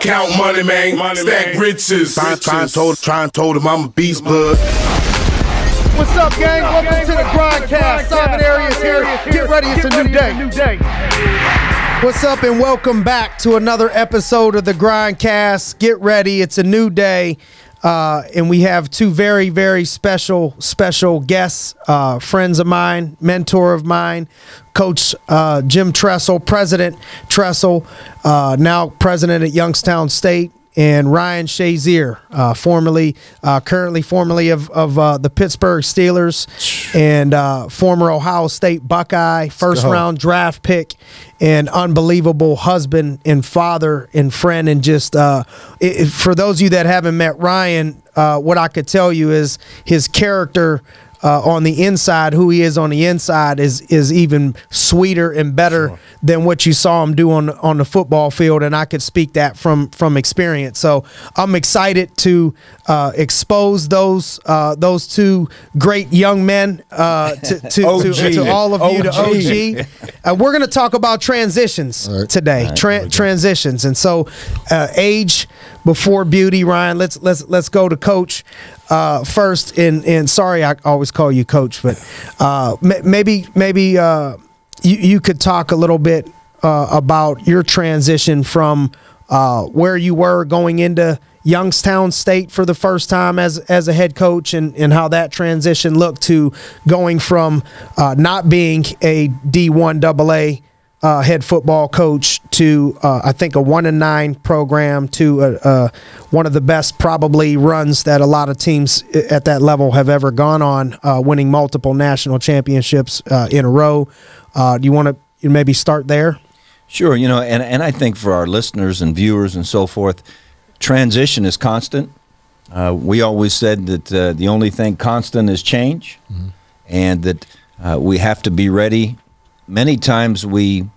Count money, man. Stack riches. Trying told him I'm a beast, bud. What's up, gang? Welcome to the Grindcast. Simon Arias here. Get ready, it's a new day. What's up, and welcome back to another episode of the Grindcast. Get ready, it's a new day. And we have two very, very special guests, friends of mine, mentor of mine, Coach Jim Tressel, President Tressel, now president at Youngstown State, and Ryan Shazier, currently formerly of the Pittsburgh Steelers and former Ohio State Buckeye, first-round draft pick, and unbelievable husband and father and friend. And just for those of you that haven't met Ryan, what I could tell you is his character on the inside, who he is on the inside, is even sweeter and better than what you saw him do on the football field, and I could speak that from experience. So I'm excited to expose those two great young men to all of you, to OG. We're going to talk about transitions today, transitions, and so age before beauty. Ryan, let's go to Coach first, and sorry I always call you Coach, but maybe you could talk a little bit about your transition from where you were going into Youngstown State for the first time as a head coach, and how that transition looked to going from not being a D1 AA head football coach to I think a 1-9 program to one of the best probably runs that a lot of teams at that level have ever gone on, winning multiple national championships in a row. Do you want to maybe start there? Sure. You know, and I think for our listeners and viewers and so forth, transition is constant. We always said that the only thing constant is change, and that we have to be ready. Many times we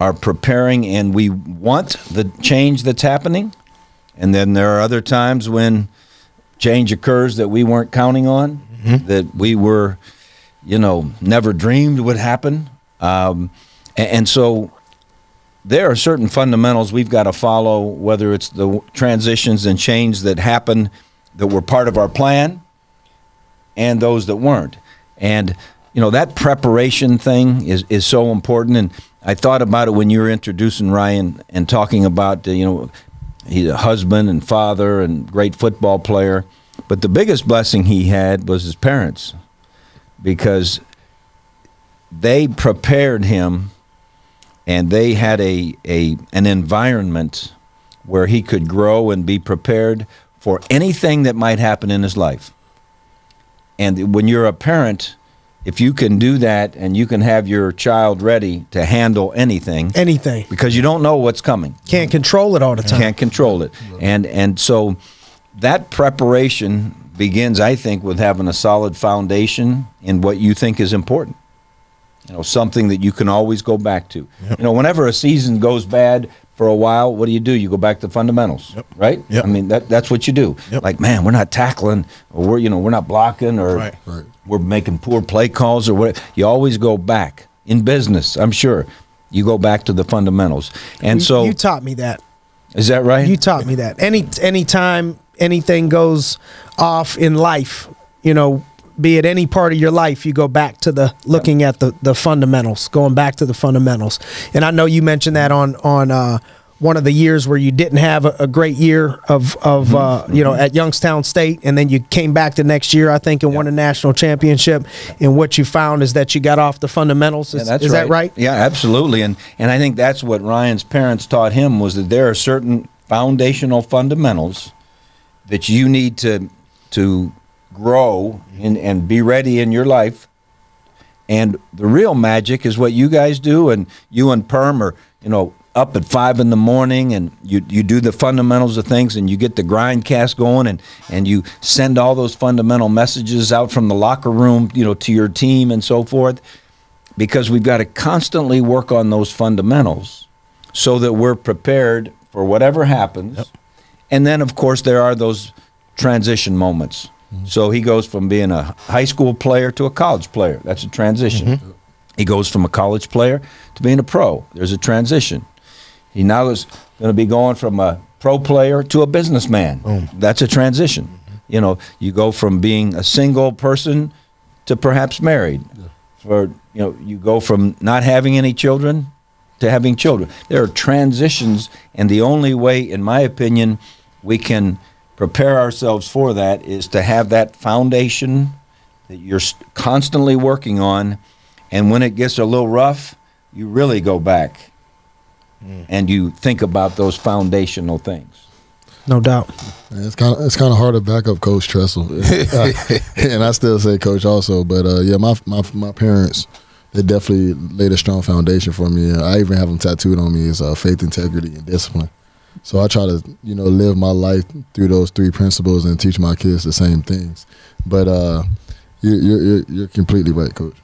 are preparing and we want the change that's happening, and then there are other times when change occurs that we weren't counting on, that we were, you know, never dreamed would happen. And so there are certain fundamentals we've got to follow, whether it's the transitions and change that happen that were part of our plan and those that weren't. And you know, that preparation thing is so important. And I thought about it when you were introducing Ryan and talking about, you know, he's a husband and father and great football player. But the biggest blessing he had was his parents, because they prepared him and they had an environment where he could grow and be prepared for anything that might happen in his life. And when you're a parent, if you can do that and you can have your child ready to handle anything, because you don't know what's coming. Can't control it all the time. Can't control it. And so that preparation begins, I think, with having a solid foundation in what you think is important. You know, something that you can always go back to. Yep. You know, whenever a season goes bad for a while, what do? You go back to fundamentals, right? Yep. I mean, that's what you do. Yep. Like, man, we're not tackling, or we're not blocking, or we're making poor play calls, or what. You always go back in business. I'm sure you go back to the fundamentals. And so you taught me that. Is that right? You taught me that. Any time anything goes off in life, you know, be it any part of your life, you go back to the looking at the fundamentals, going back to the fundamentals. And I know you mentioned that on one of the years where you didn't have a great year of you know, at Youngstown State, and then you came back the next year, I think, and won a national championship. And what you found is that you got off the fundamentals. Is that right? Yeah, absolutely. And I think that's what Ryan's parents taught him, was that there are certain foundational fundamentals that you need to grow and be ready in your life. And the real magic is what you guys do, and you and Perm are, you know, up at 5 in the morning, and you do the fundamentals of things, and you get the Grindcast going, and you send all those fundamental messages out from the locker room, you know, to your team and so forth, because we've got to constantly work on those fundamentals so that we're prepared for whatever happens. Yep. And then, of course, there are those transition moments. So he goes from being a high school player to a college player. That's a transition. He goes from a college player to being a pro. There's a transition. He now is going to be going from a pro player to a businessman. Boom. That's a transition. Mm-hmm. You know, you go from being a single person to perhaps married. Yeah. You go from not having any children to having children. There are transitions, and the only way, in my opinion, we can prepare ourselves for that is to have that foundation that you're constantly working on, and when it gets a little rough, you really go back and you think about those foundational things. No doubt. It's kind of hard to back up Coach Tressel. And I still say Coach also, but yeah, my parents, they definitely laid a strong foundation for me. I even have them tattooed on me as faith, integrity, and discipline. So I try to, you know, live my life through those three principles and teach my kids the same things. But you're completely right, Coach.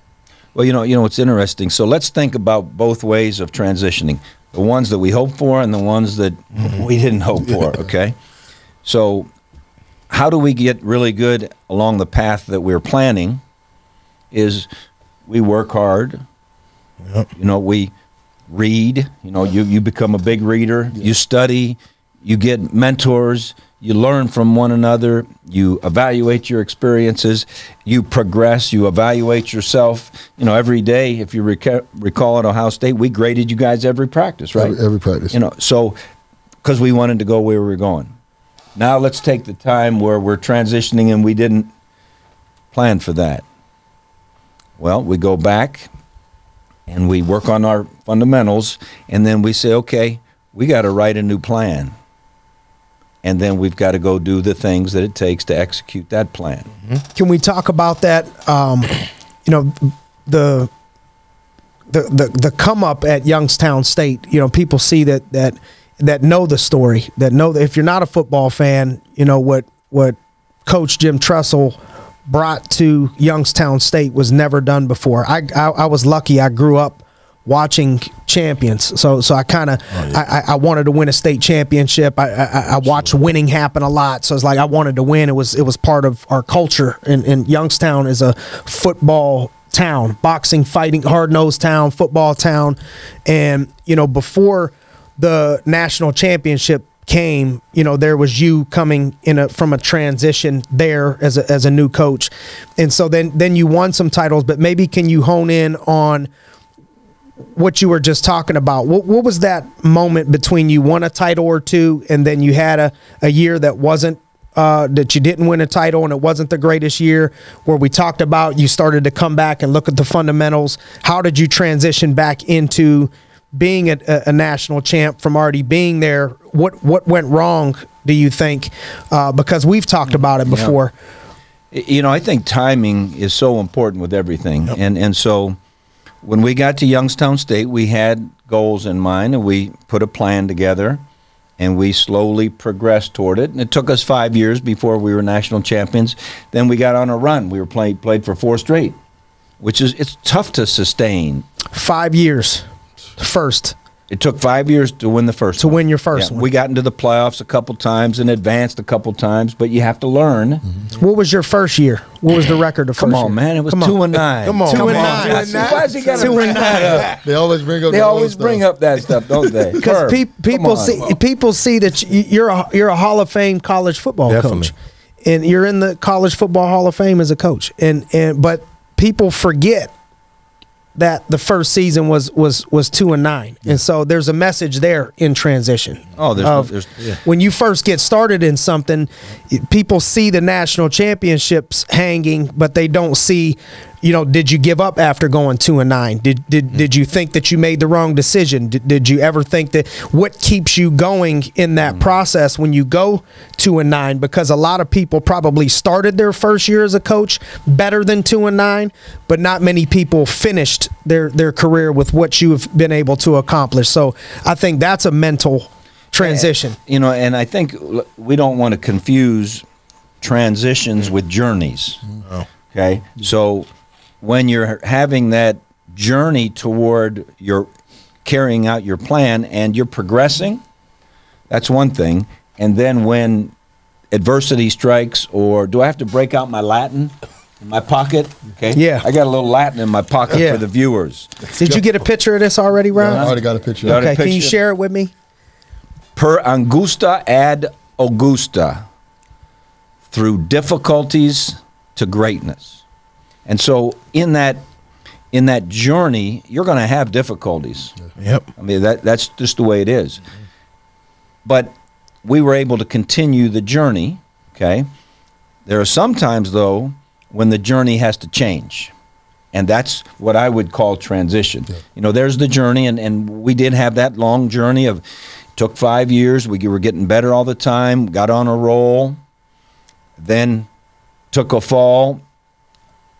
Well, you know, it's interesting. So let's think about both ways of transitioning, the ones that we hope for and the ones that we didn't hope for, okay? So how do we get really good along the path that we're planning is we work hard. Yep. You know, we read. You know, you become a big reader. Yep. You study. You get mentors. You learn from one another. You evaluate your experiences. You progress. You evaluate yourself. You know, every day, if you recall at Ohio State, we graded you guys every practice, right? Every practice. You know, so because we wanted to go where we were going. Now let's take the time where we're transitioning and we didn't plan for that. Well, we go back and we work on our fundamentals, and then we say, okay, we got to write a new plan. And then we've got to go do the things that it takes to execute that plan. Can we talk about that? You know, the come up at Youngstown State. You know, people see that know the story, that know that if you're not a football fan, you know what Coach Jim Tressel brought to Youngstown State was never done before. I was lucky. I grew up watching champions, so I kind of I wanted to win a state championship. I watched winning happen a lot, so it's like I wanted to win. It was part of our culture, and Youngstown is a football town, boxing, fighting, hard-nosed town, football town. And you know, before the national championship came, you know, there was you coming in from a transition there as a new coach, and so then you won some titles. But maybe can you hone in on what you were just talking about? What was that moment between you won a title or two, and then you had a year that wasn't that you didn't win a title, and it wasn't the greatest year, where we talked about you started to come back and look at the fundamentals? How did you transition back into being a national champ from already being there? What went wrong, do you think? Because we've talked about it before. Yeah. You know, I think timing is so important with everything. Yep. And so when we got to Youngstown State, we had goals in mind, and we put a plan together, and we slowly progressed toward it. And it took us 5 years before we were national champions. Then we got on a run. We were played for 4 straight, which is, it's tough to sustain. 5 years. First. It took 5 years to win the first one. To win your first one. We got into the playoffs a couple times and advanced a couple times, but you have to learn. Mm-hmm. What was your first year? What was the record of first year? Come on, man. It was 2-9. Come on. 2-9. Why is he got to bring that up? They always bring up that stuff, don't they? Because people see that you're a Hall of Fame college football coach. And you're in the College Football Hall of Fame as a coach. But people forget that the first season was 2-9, and so there's a message there in transition. Oh, when you first get started in something, people see the national championships hanging, but they don't see, you know, did you give up after going 2-9? Did you think that you made the wrong decision? Did you ever think that? What keeps you going in that process when you go 2-9? Because a lot of people probably started their first year as a coach better than 2-9, but not many people finished their career with what you have been able to accomplish. So I think that's a mental transition. You know, and I think we don't want to confuse transitions with journeys. Oh. Okay? So when you're having that journey toward your carrying out your plan and you're progressing, that's one thing. And then when adversity strikes, or do I have to break out my Latin? In my pocket, okay? Yeah. I got a little Latin in my pocket for the viewers. Did you get a picture of this already, Ryan? Yeah, I already got a picture. Okay, can you share it with me? Per angusta ad augusta, through difficulties to greatness. And so in that journey, you're going to have difficulties. Yep. I mean, that's just the way it is. But we were able to continue the journey, okay? There are some times, though, when the journey has to change. And that's what I would call transition. Yeah. You know, there's the journey, and we did have that long journey of, took 5 years, we were getting better all the time, got on a roll, then took a fall.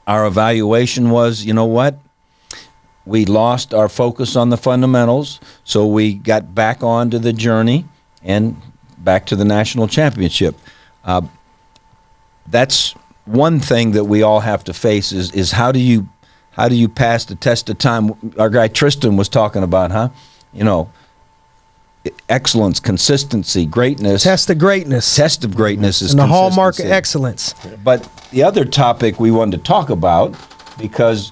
Our evaluation was, you know what? We lost our focus on the fundamentals, so we got back onto the journey and back to the national championship. That's one thing that we all have to face is how do you pass the test of time? Our guy Tristan was talking about, huh? You know, excellence, consistency, greatness. Test of greatness. Test of greatness is consistency. And the hallmark of excellence. But the other topic we wanted to talk about, because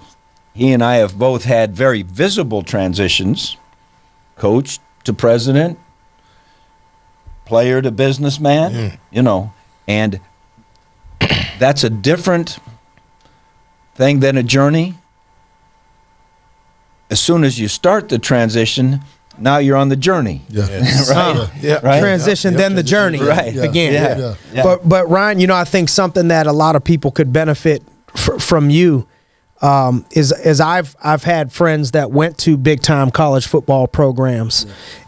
he and I have both had very visible transitions, coach to president, player to businessman, you know, and that's a different thing than a journey. As soon as you start the transition, now you're on the journey. Yeah. Yes. Right? Yeah. Right? Transition, yeah. Then the journey. Yeah. Right. Yeah. Again. Yeah. Yeah. Yeah. But Ryan, you know, I think something that a lot of people could benefit from you is I've had friends that went to big time college football programs,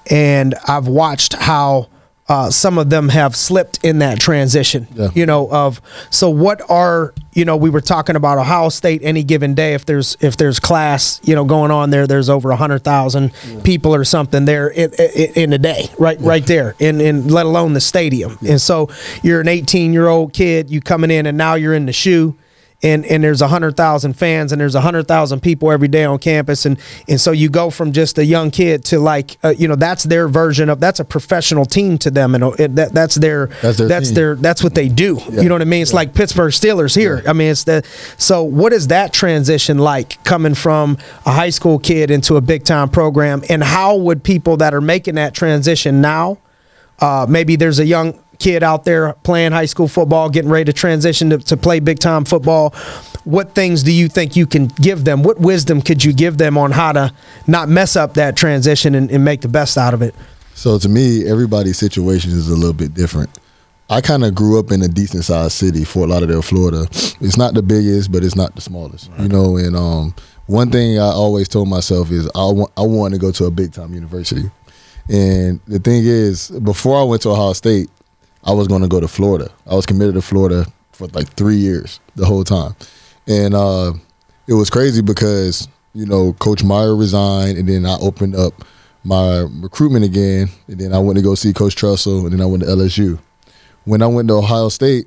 and I've watched how some of them have slipped in that transition, you know, of, so what are, you know, we were talking about Ohio State any given day. If there's class, you know, going on there, there's over 100,000 people or something there in a day, right? Yeah. Right there in let alone the stadium. Yeah. And so you're an 18-year-old kid, you coming in, and now you're in the shoe. And there's 100,000 fans, and there's 100,000 people every day on campus, and so you go from just a young kid to, like, you know, that's their version of, that's a professional team to them, and that's what they do. Yeah. You know what I mean? It's like Pittsburgh Steelers here. Yeah. I mean, it's the, so what is that transition like, coming from a high school kid into a big time program, and how would people that are making that transition now, maybe there's a young kid out there playing high school football, getting ready to transition to play big time football, what things do you think you can give them? What wisdom could you give them on how to not mess up that transition and make the best out of it? So to me, everybody's situation is a little bit different. I kind of grew up in a decent sized city, Fort Lauderdale, Florida. It's not the biggest, but it's not the smallest, right. You know, and one thing I always told myself is I want to go to a big time university. And the thing is, before I went to Ohio State, I was going to go to Florida. I was committed to Florida for like 3 years, the whole time. And it was crazy because, you know, Coach Meyer resigned, and then I opened up my recruitment again, and then I went to go see Coach Tressel, and then I went to LSU. When I went to Ohio State,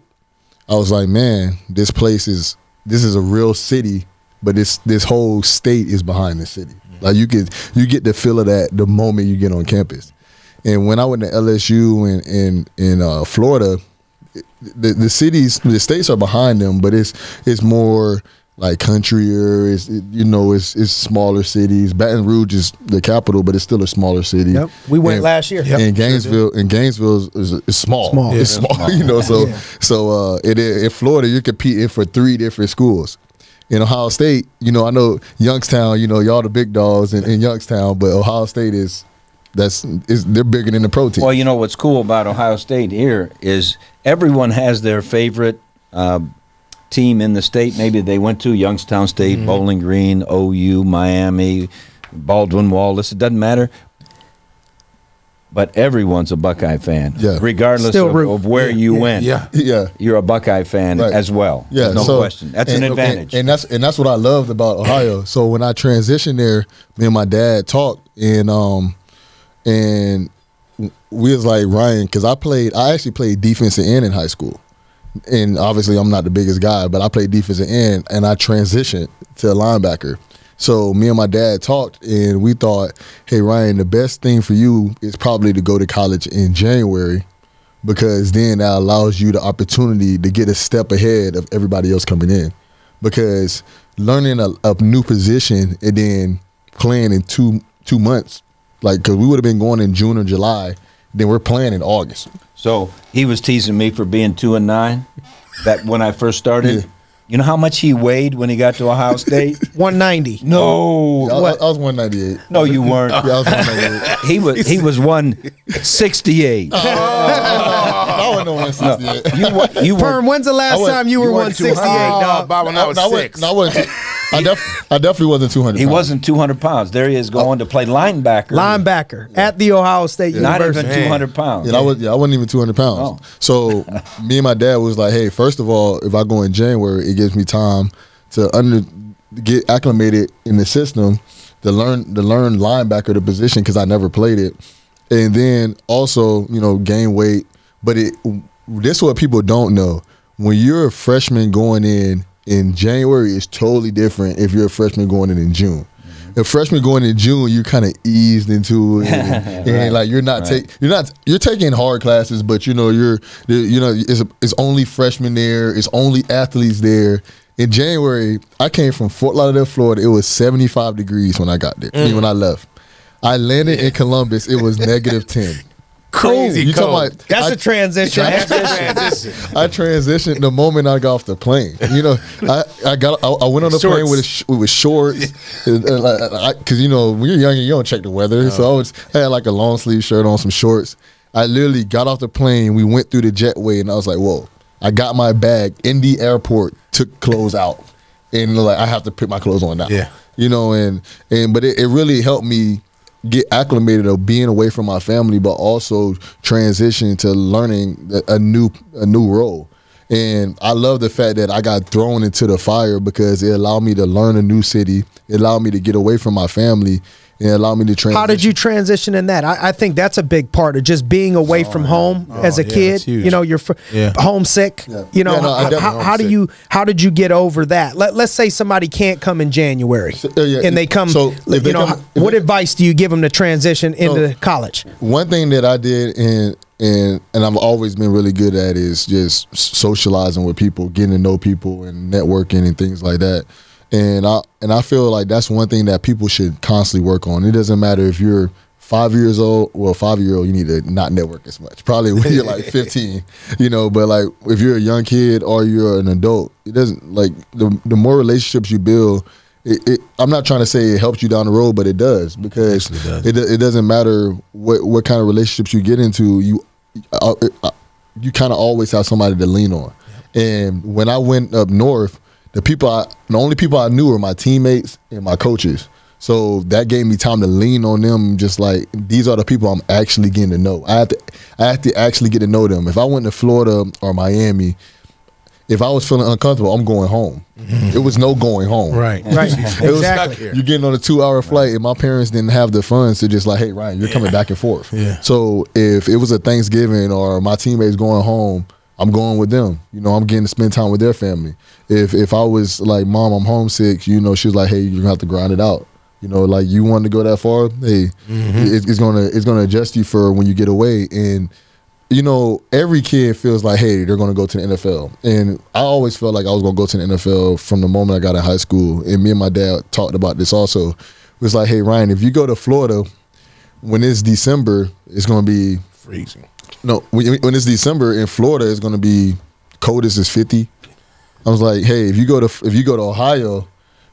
I was like, man, this place is, this is a real city, but this whole state is behind the city. Like you get the feel of that the moment you get on campus. And when I went to LSU and in Florida, the cities, the states are behind them, but it's more like countryer. It's smaller cities. Baton Rouge is the capital, but it's still a smaller city. Yep. We went last year. Yep. And Gainesville, is small. Small. Yeah, it's small. You know, so in Florida, you're competing for 3 different schools. In Ohio State, you know, I know Youngstown. You know, y'all the big dogs in Youngstown, but Ohio State is. They're bigger than the pro team. Well, you know what's cool about Ohio State here is everyone has their favorite team in the state. Maybe they went to Youngstown State, Bowling Green, OU, Miami, Baldwin Wallace. It doesn't matter. But everyone's a Buckeye fan, regardless of where you went. Yeah. Yeah, you're a Buckeye fan as well. Yeah, no question. That's an advantage, and that's what I loved about Ohio. So when I transitioned there, me and my dad talked, and we was like, Ryan, because I actually played defensive end in high school. And obviously I'm not the biggest guy, but I played defensive end, and I transitioned to a linebacker. So me and my dad talked, and we thought, hey, Ryan, the best thing for you is probably to go to college in January, because then that allows you the opportunity to get a step ahead of everybody else coming in. Because learning a new position and then playing in two months, like, because we would have been going in June or July, then we're playing in August. So he was teasing me for being 2-9 back when I first started. Yeah. You know how much he weighed when he got to Ohio State? 190. No. I was 198. No, you weren't. Yeah, I was 198. He was 168. I wasn't 168. No. Perm, when's the last time you were 168? I definitely wasn't 200 pounds. He wasn't 200 pounds. There he is going to play linebacker. Linebacker at the Ohio State University. Not even 200 pounds. Yeah, I wasn't even 200 pounds. Oh. So me and my dad was like, hey, first of all, if I go in January, it gives me time to get acclimated in the system, to learn linebacker, the position, because I never played it. And then also, you know, gain weight. But this is what people don't know. When you're a freshman going in January, it's totally different if you're a freshman going in June. Mm-hmm. A freshman going in June, you kind of eased into it, and right. Like you're taking hard classes, but it's only freshmen there, it's only athletes there. In January, I came from Fort Lauderdale, Florida. It was 75 degrees when I got there. Mm. When I left, I landed in Columbus. It was -10. Crazy cold. That's a transition. I transitioned the moment I got off the plane. You know, I went on the plane with shorts, because you know when you're young you don't check the weather. Oh. So I had like a long sleeve shirt on, some shorts. I literally got off the plane. We went through the jetway, and I was like, whoa! I got my bag in the airport, took clothes out, and like I have to put my clothes on now. Yeah, you know, but it really helped me get acclimated of being away from my family, but also transition to learning a new role. And I love the fact that I got thrown into the fire because it allowed me to learn a new city. It allowed me to get away from my family and allowed me to transition. How did you transition in that? I think that's a big part of just being away from home as a kid. You know, you're homesick. Yeah. You know, how did you get over that? Let's say somebody can't come in January and they come. So what advice do you give them to transition into college? One thing that I did and I've always been really good at is just socializing with people, getting to know people and networking and things like that. And I feel like that's one thing that people should constantly work on. It doesn't matter if you're 5 years old. Well, 5-year-old, you need to not network as much. Probably when you're like 15, you know, but like if you're a young kid or you're an adult, it doesn't, like the more relationships you build, I'm not trying to say it helps you down the road, but it does, because it doesn't matter what kind of relationships you get into. You kind of always have somebody to lean on. And when I went up north, the only people I knew were my teammates and my coaches. So that gave me time to lean on them, just like, these are the people I'm actually getting to know. I have to actually get to know them. If I went to Florida or Miami, if I was feeling uncomfortable, I'm going home. It was no going home. Right. Exactly. You're getting on a 2-hour flight, and my parents didn't have the funds to just like, hey, Ryan, you're coming back and forth. Yeah. So if it was a Thanksgiving or my teammates going home, I'm going with them. You know, I'm getting to spend time with their family. If I was like, Mom, I'm homesick, you know, she was like, hey, you're gonna have to grind it out. You know, like, you wanted to go that far, hey, it's gonna adjust you for when you get away. And you know, every kid feels like, hey, they're going to go to the NFL. And I always felt like I was going to go to the NFL from the moment I got in high school. And me and my dad talked about this also. It was like, hey, Ryan, if you go to Florida, when it's December, it's going to be freezing. No, when it's December in Florida, it's going to be coldest is 50. I was like, hey, if you go to Ohio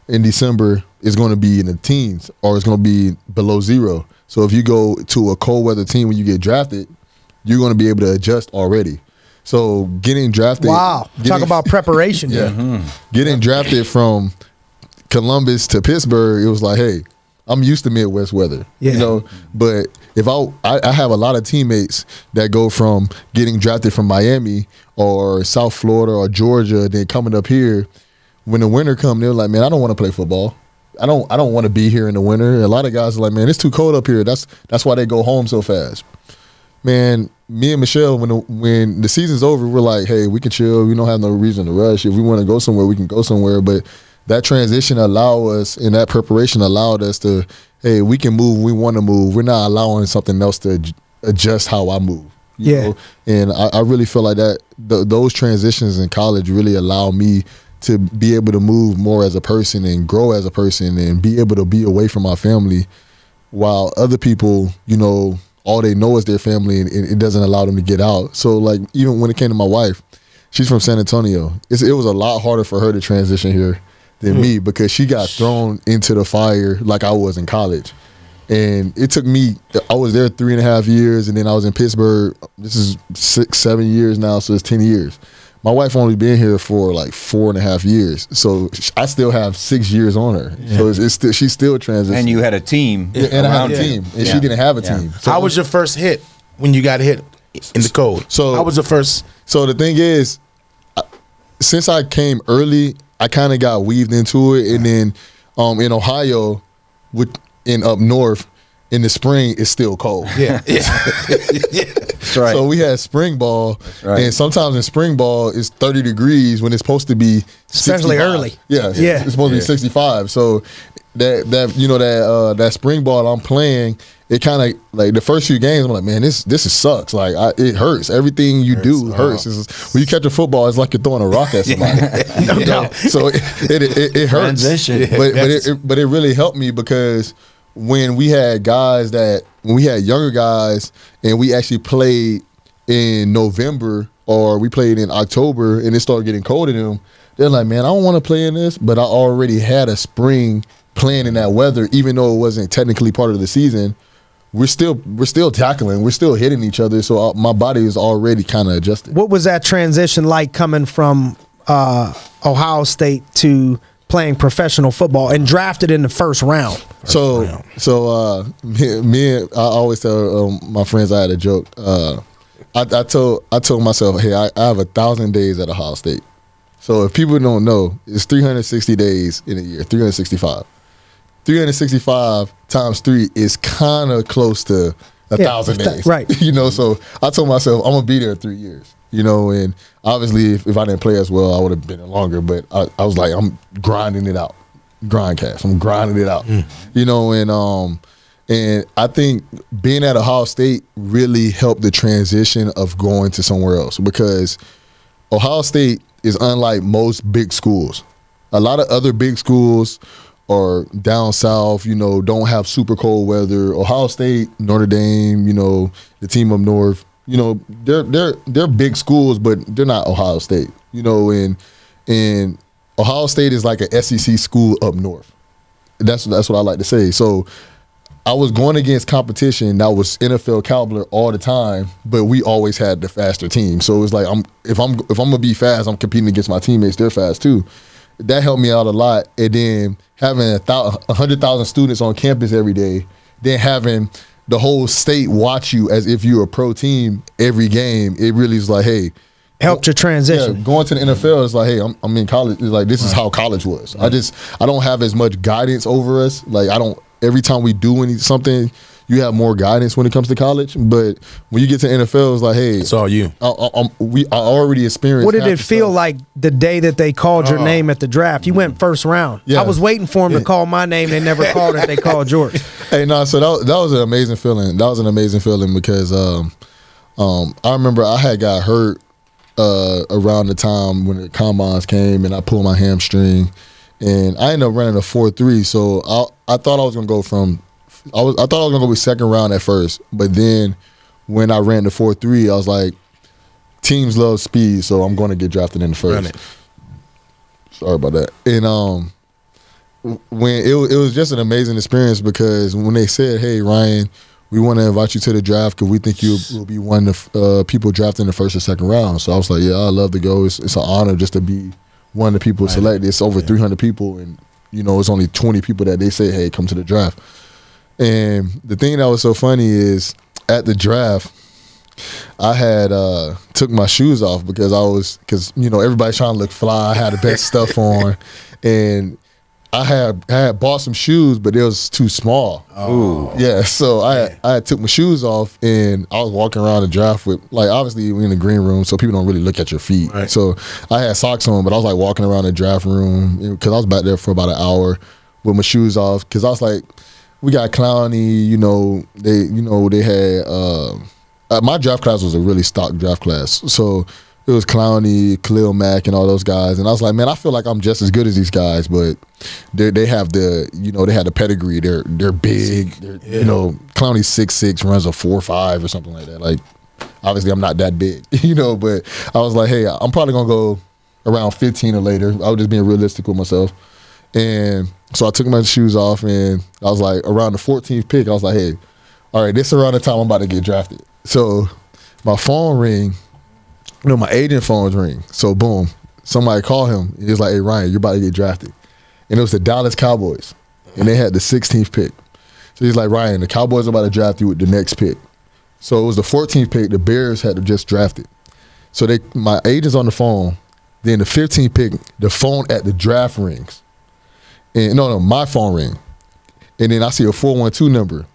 in December, it's going to be in the teens, or it's going to be below zero. So if you go to a cold weather team when you get drafted, you're going to be able to adjust already. So getting drafted. Wow. Talk about preparation. Yeah. Getting drafted from Columbus to Pittsburgh, it was like, hey, I'm used to Midwest weather. Yeah. You know, but if I have a lot of teammates that go from getting drafted from Miami or South Florida or Georgia, then coming up here, when the winter comes, they're like, man, I don't want to play football. I don't want to be here in the winter. A lot of guys are like, man, it's too cold up here. That's why they go home so fast. Man, me and Michelle, when the season's over, we're like, hey, we can chill. We don't have no reason to rush. If we want to go somewhere, we can go somewhere. But that transition allowed us, and that preparation allowed us to, hey, we can move when we want to move. We're not allowing something else to adjust how I move. You know? And I really feel like that those transitions in college really allow me to be able to move more as a person and grow as a person and be able to be away from my family while other people, you know, all they know is their family, and it doesn't allow them to get out. So, like, even when it came to my wife, she's from San Antonio. It was a lot harder for her to transition here than me, because she got thrown into the fire like I was in college. And it took me, I was there 3.5 years, and then I was in Pittsburgh. This is 6, 7 years now, so it's 10 years. My wife only been here for like 4.5 years, so I still have 6 years on her. Yeah. So it's still, she's still transitioning. And you had a team, and I had a team, and she didn't have a team. So how was your first hit when you got hit in the cold? So how was the first? So the thing is, since I came early, I kind of got weaved into it, and then in Ohio, in up north, in the spring, it's still cold. Yeah, yeah. That's right. So we had spring ball, and sometimes in spring ball, it's 30 degrees when it's supposed to be, especially 65. Early. Yeah, yeah. It's supposed to be 65. So that you know, that spring ball I'm playing, it kind of like the first few games, I'm like, man, this sucks. Like it hurts. Everything you do hurts. It's, when you catch a football, it's like you're throwing a rock at somebody. No doubt. So it hurts. Transition. But it really helped me, because when we had younger guys, and we actually played in November, or we played in October, and it started getting cold to them, they're like, man, I don't want to play in this, but I already had a spring playing in that weather, even though it wasn't technically part of the season. We're still tackling, we're still hitting each other, so my body is already kind of adjusted. What was that transition like, coming from Ohio State to playing professional football and drafted in the first round? I always tell my friends, I had a joke. I told myself, hey, I have 1,000 days at Ohio State. So if people don't know, it's 360 days in a year, 365. 365 times 3 is kind of close to 1,000 days. Right. You know, so I told myself, I'm going to be there 3 years. You know, and obviously if I didn't play as well, I would have been longer, but I was like, I'm grinding it out. Grindcast. I'm grinding it out. Mm. You know, and I think being at Ohio State really helped the transition of going to somewhere else, because Ohio State is unlike most big schools. A lot of other big schools are down south, you know, don't have super cold weather. Ohio State, Notre Dame, you know, the team up north, you know, they're big schools, but they're not Ohio State. You know, and Ohio State is like an SEC school up north. That's what I like to say. So I was going against competition that was NFL caliber all the time, but we always had the faster team. So it was like, if I'm gonna be fast, I'm competing against my teammates. They're fast too. That helped me out a lot. And then having 100,000 students on campus every day, then having the whole state watch you as if you're a pro team every game, it really is like, hey. Helped your transition. Yeah, going to the NFL is like, hey, I'm in college. It's like, this is how college was. Right. I don't have as much guidance over us. Like, every time we do something, you have more guidance when it comes to college. But when you get to the NFL, it's like, hey. It's all you. I already experienced. What did it feel like the day that they called your name at the draft? You went first round. Yeah. I was waiting for them to call my name. They never called it. They called yours. Hey, no, so that was an amazing feeling. That was an amazing feeling, because I remember I had got hurt around the time when the combines came, and I pulled my hamstring, and I ended up running a 4.3. So I thought I was gonna go I thought I was gonna go with second round at first, but then when I ran the 4.3, I was like, teams love speed, so I'm gonna get drafted in the first. Sorry about that. And when it was just an amazing experience, because when they said, hey, Ryan, we want to invite you to the draft because we think you will be one of the people drafted in the first or second round. So I was like, yeah, I'd love to go. It's an honor just to be one of the people selected. It's over 300 people, and, you know, it's only 20 people that they say, hey, come to the draft. And the thing that was so funny is at the draft, I had took my shoes off because, you know, everybody's trying to look fly. I had the best stuff on. And I had bought some shoes, but it was too small. Oh. Yeah, so I had took my shoes off, and I was walking around the draft with, like, obviously we're in the green room, so people don't really look at your feet. Right. So I had socks on, but I was, like, walking around the draft room, because I was back there for about an hour with my shoes off, because I was like, we got Clowney, you know, they had my draft class was a really stock draft class. So It was Clowney, Khalil Mack, and all those guys. And I was like, man, I feel like I'm just as good as these guys, but they have the, you know, they had the pedigree. They're big. They're, yeah. You know, Clowney's 6'6", runs a 4.5 or something like that. Like, obviously, I'm not that big, you know. But I was like, hey, I'm probably gonna go around 15 or later. I was just being realistic with myself. And so I took my shoes off, and I was like, around the 14th pick, I was like, hey, all right, this is around the time I'm about to get drafted. So my phone ring. No, my agent phone's ring. So boom, somebody called him. He was like, hey, Ryan, you're about to get drafted. And it was the Dallas Cowboys, and they had the 16th pick. So he's like, Ryan, the Cowboys are about to draft you with the next pick. So it was the 14th pick. The Bears had just drafted. So my agent's on the phone. Then the 15th pick, the phone at the draft rings. And no, my phone ring. And then I see a 412 number.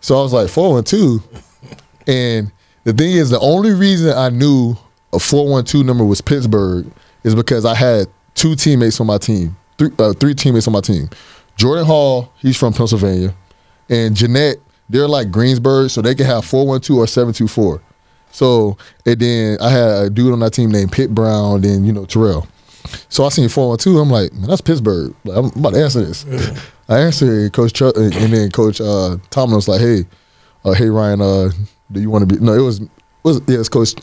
So I was like, 412? And the thing is, the only reason I knew a 412 number was Pittsburgh is because I had two teammates on my team, three teammates on my team. Jordan Hall, he's from Pennsylvania, and Jeanette, they're like Greensburg, so they can have 412 or 724. So, and then I had a dude on that team named Pitt Brown, and you know, Terrell. So I seen 412, I'm like, man, that's Pittsburgh. Like, I'm about to answer this. Yeah. I answered it, Coach Chuck, and then Coach Tomlin was like, hey, hey Ryan, do you want to be? No, it was Coach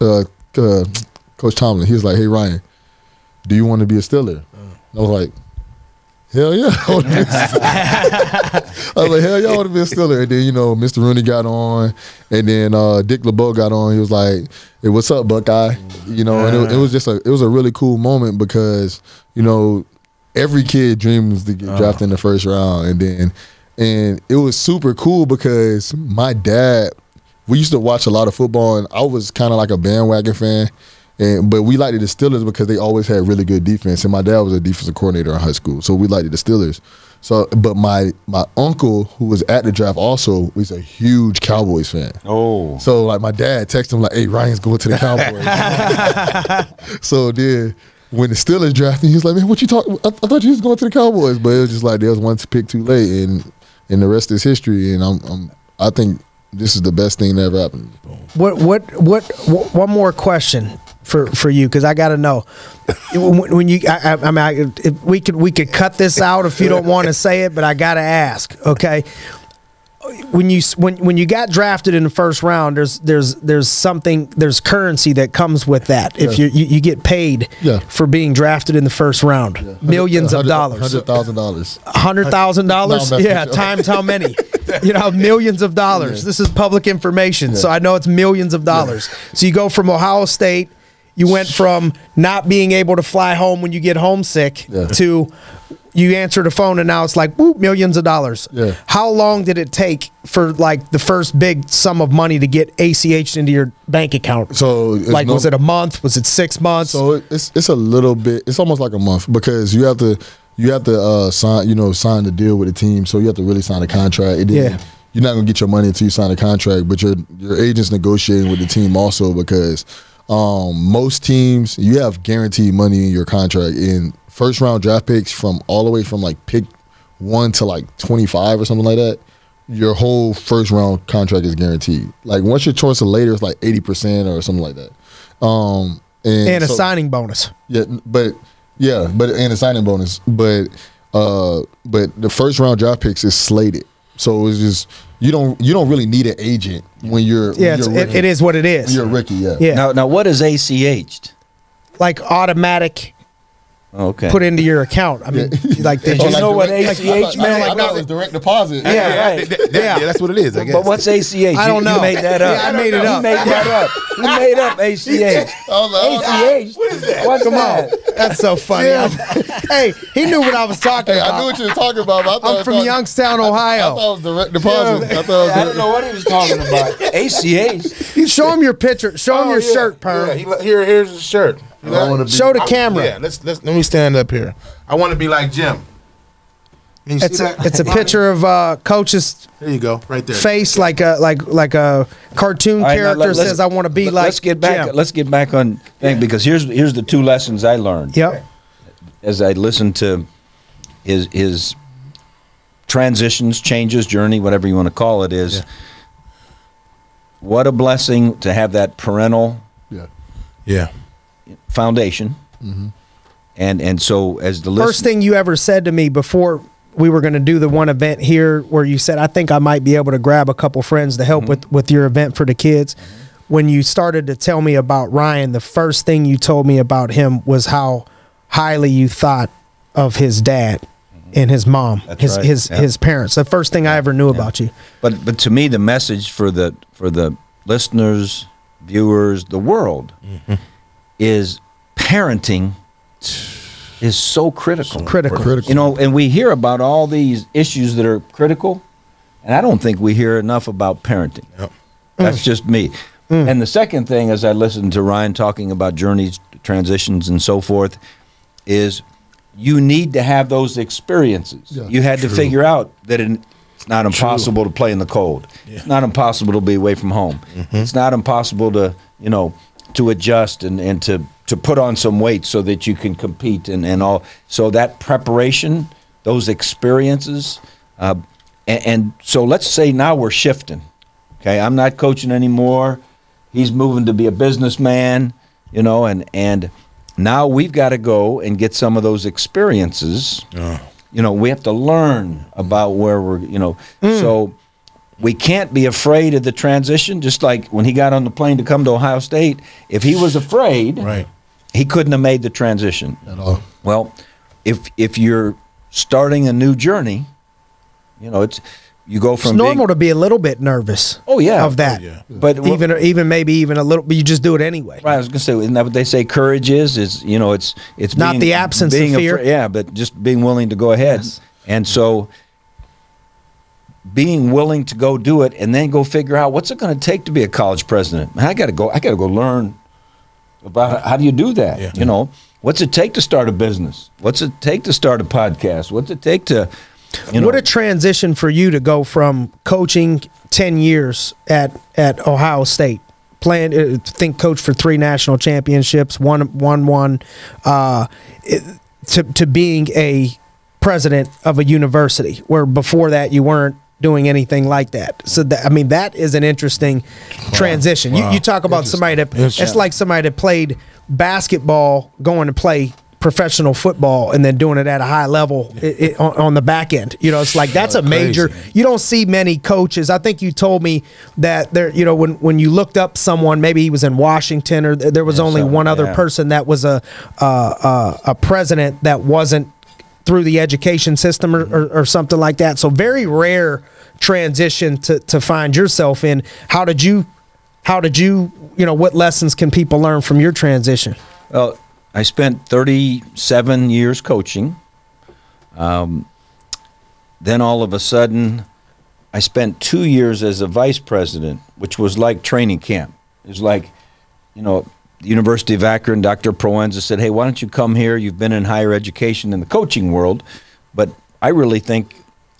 Tomlin. He was like, hey Ryan, do you want to be a Steeler? I was like, hell yeah, I want to be a Steeler. I was like, hell yeah, I want to be a Steeler. And then, you know, Mr. Rooney got on, and then Dick LeBeau got on. He was like, hey, what's up, Buckeye? You know, and it was a really cool moment because, you know, every kid dreams to get drafted in the first round, and it was super cool because my dad. We used to watch a lot of football, and I was kind of like a bandwagon fan. But we liked the Steelers because they always had really good defense. And my dad was a defensive coordinator in high school, so we liked the Steelers. So, but my uncle, who was at the draft also, was a huge Cowboys fan. Oh. So, like, my dad texted him, like, hey, Ryan's going to the Cowboys. So, then when the Steelers drafted, he was like, man, what you talking about? I thought you was going to the Cowboys. But it was just like there was one pick too late, and the rest is history. And I think – this is the best thing that ever happened. What? One more question for you, because I got to know when you. I mean, we could cut this out if you don't want to say it, but I got to ask. Okay, when you got drafted in the first round, there's something, there's currency that comes with that. Yeah. If you get paid for being drafted in the first round, millions of dollars, $100,000, $100,000, yeah, times how many. You know, millions of dollars. Yeah. This is public information, so I know it's millions of dollars. Yeah. So you go from Ohio State, you went from not being able to fly home when you get homesick to you answer the phone, and now it's like, whoop, millions of dollars. Yeah. How long did it take for, like, the first big sum of money to get ACH'd into your bank account? So, like, was it a month? Was it 6 months? So it's a little bit. It's almost like a month because you have to – sign the deal with the team, so you have to really sign a contract. You're not gonna get your money until you sign a contract, but your agent's negotiating with the team also because most teams you have guaranteed money in your contract. In first round draft picks from all the way from like pick 1 to like 25 or something like that, your whole first round contract is guaranteed. Like once your choice of later, it's like 80% or something like that. And so, a signing bonus. Yeah, but. Yeah, but and a signing bonus, but the first round draft picks is slated, so it's just you don't really need an agent when you're it is what it is. When you're a rookie, yeah. Now what is ACH'd? Like automatic. Okay. Put into your account. I mean, like did you know what ACH meant? Like was direct deposit. Yeah, right. Yeah, that's what it is. I guess. But what's ACH? I don't know. You made that up. Yeah, I made it up. You made that up. You made up ACH. ACH. What is that? What's that? That's so funny. Hey, he knew what I was talking about. I knew what you were talking about. But I'm from Youngstown, Ohio. I thought it was direct deposit. I don't know what he was talking about. ACH. You show him your picture. Show him your shirt, Perm. Here's his shirt. You know, show the camera. Yeah, let me stand up here. I want to be like Jim. It's a picture of Coach's. There you go, right there. Face like a cartoon character says, "I want to be like." Let's get back. Jim. Let's get back on thing because here's the two lessons I learned. Yep. As I listened to his transitions, changes, journey, whatever you want to call it, is what a blessing to have that parental. Yeah. foundation. Mm-hmm. And so as the first thing you ever said to me before we were going to do the one event here, where you said, I think I might be able to grab a couple friends to help with your event for the kids. When you started to tell me about Ryan, the first thing you told me about him was how highly you thought of his dad and his mom, his parents. The first thing I ever knew about you. But to me, the message for the listeners, viewers, the world is parenting is so critical. You know, and we hear about all these issues that are critical, and I don't think we hear enough about parenting. Yep. That's just me. And the second thing, as I listened to Ryan talking about journeys, transitions, and so forth, is you need to have those experiences. Yeah, you had to figure out that it's not impossible to play in the cold. Yeah. It's not impossible to be away from home. It's not impossible to, you know, to adjust and to put on some weight so that you can compete and all. So that preparation, those experiences, and so let's say now we're shifting. Okay, I'm not coaching anymore. He's moving to be a businessman, you know, and now we've got to go and get some of those experiences. You know, we have to learn about where we're, you know. So we can't be afraid of the transition, just like when he got on the plane to come to Ohio State. If he was afraid, he couldn't have made the transition. At all. Well, if you're starting a new journey, you know, it's – you go from it's normal to be a little bit nervous. Oh yeah, of that. Oh, yeah. But even maybe even a little. But you just do it anyway. Right. I was gonna say, isn't that what they say? Courage is you know, it's not the absence of fear. Yeah, but just being willing to go ahead. Yes. And so being willing to go do it, and then go figure out what's it going to take to be a college president. Man, I got to go learn about how do you do that. Yeah. You know, what's it take to start a business? What's it take to start a podcast? What's it take to What a transition for you to go from coaching 10 years at Ohio State, playing, coach for 3 national championships, to being a president of a university, where before that you weren't doing anything like that. So that, I mean, that is an interesting transition. Wow. You talk about somebody that it's like somebody that played basketball going to play professional football and then doing it at a high level on the back end. You know, it's like that's a major. You don't see many coaches. I think you told me that there, you know, when you looked up someone, maybe he was in Washington, or there was only one other person that was a president that wasn't through the education system or something like that. So very rare transition to find yourself in. How did you you know, what lessons can people learn from your transition? Well, I spent 37 years coaching. Then all of a sudden, I spent 2 years as a vice president, which was like training camp. It was like, you know, the University of Akron, Dr. Proenza said, hey, why don't you come here? You've been in higher education in the coaching world, but I really think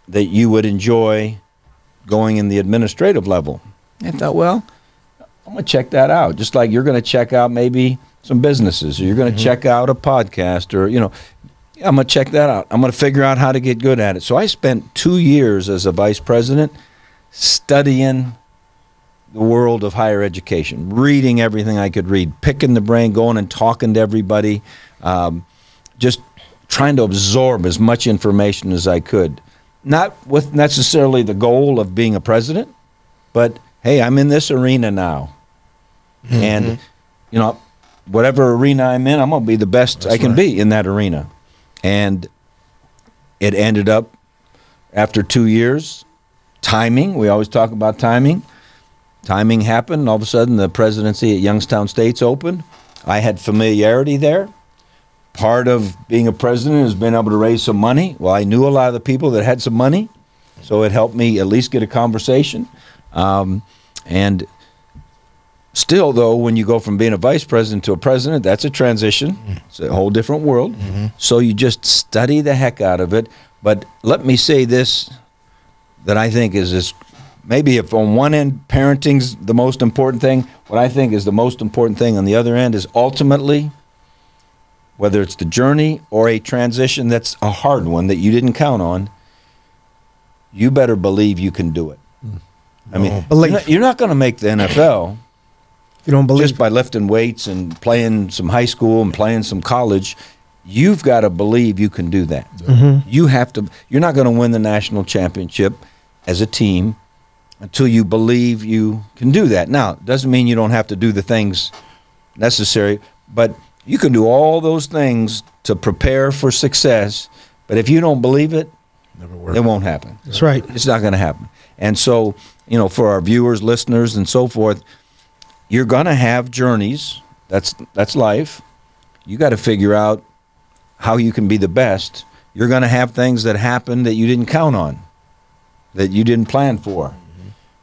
that you would enjoy going in the administrative level. I thought, well, I'm going to check that out, just like you're going to check out maybe some businesses, or you're going to check out a podcast, or, you know, I'm going to check that out. I'm going to figure out how to get good at it. So I spent 2 years as a vice president studying the world of higher education, reading everything I could read, picking the brain, going and talking to everybody, just trying to absorb as much information as I could. Not with necessarily the goal of being a president, but, hey, I'm in this arena now. And, you know, whatever arena I'm in, I'm going to be the best I can be in that arena. And it ended up, after 2 years, timing. We always talk about timing. Timing happened. All of a sudden, the presidency at Youngstown State's open. I had familiarity there. Part of being a president has been able to raise some money. Well, I knew a lot of the people that had some money, so it helped me at least get a conversation. And still, though, when you go from being a vice president to a president, that's a transition. It's a whole different world. So you just study the heck out of it. But let me say this, that I think is this, maybe if on one end parenting's the most important thing, what I think is the most important thing on the other end is ultimately, whether it's the journey or a transition that's a hard one that you didn't count on, you better believe you can do it. I mean, you're not going to make the NFL You don't believe. Just by lifting weights and playing some high school and playing some college, you've got to believe you can do that. Mm-hmm. You have to. You're not going to win the national championship as a team until you believe you can do that. Now, it doesn't mean you don't have to do the things necessary, but you can do all those things to prepare for success, but if you don't believe it, it won't happen. That's right. It's not going to happen. And so, you know, for our viewers, listeners, and so forth, you're going to have journeys. That's life. You got to figure out how you can be the best. You're going to have things that happen that you didn't count on, that you didn't plan for.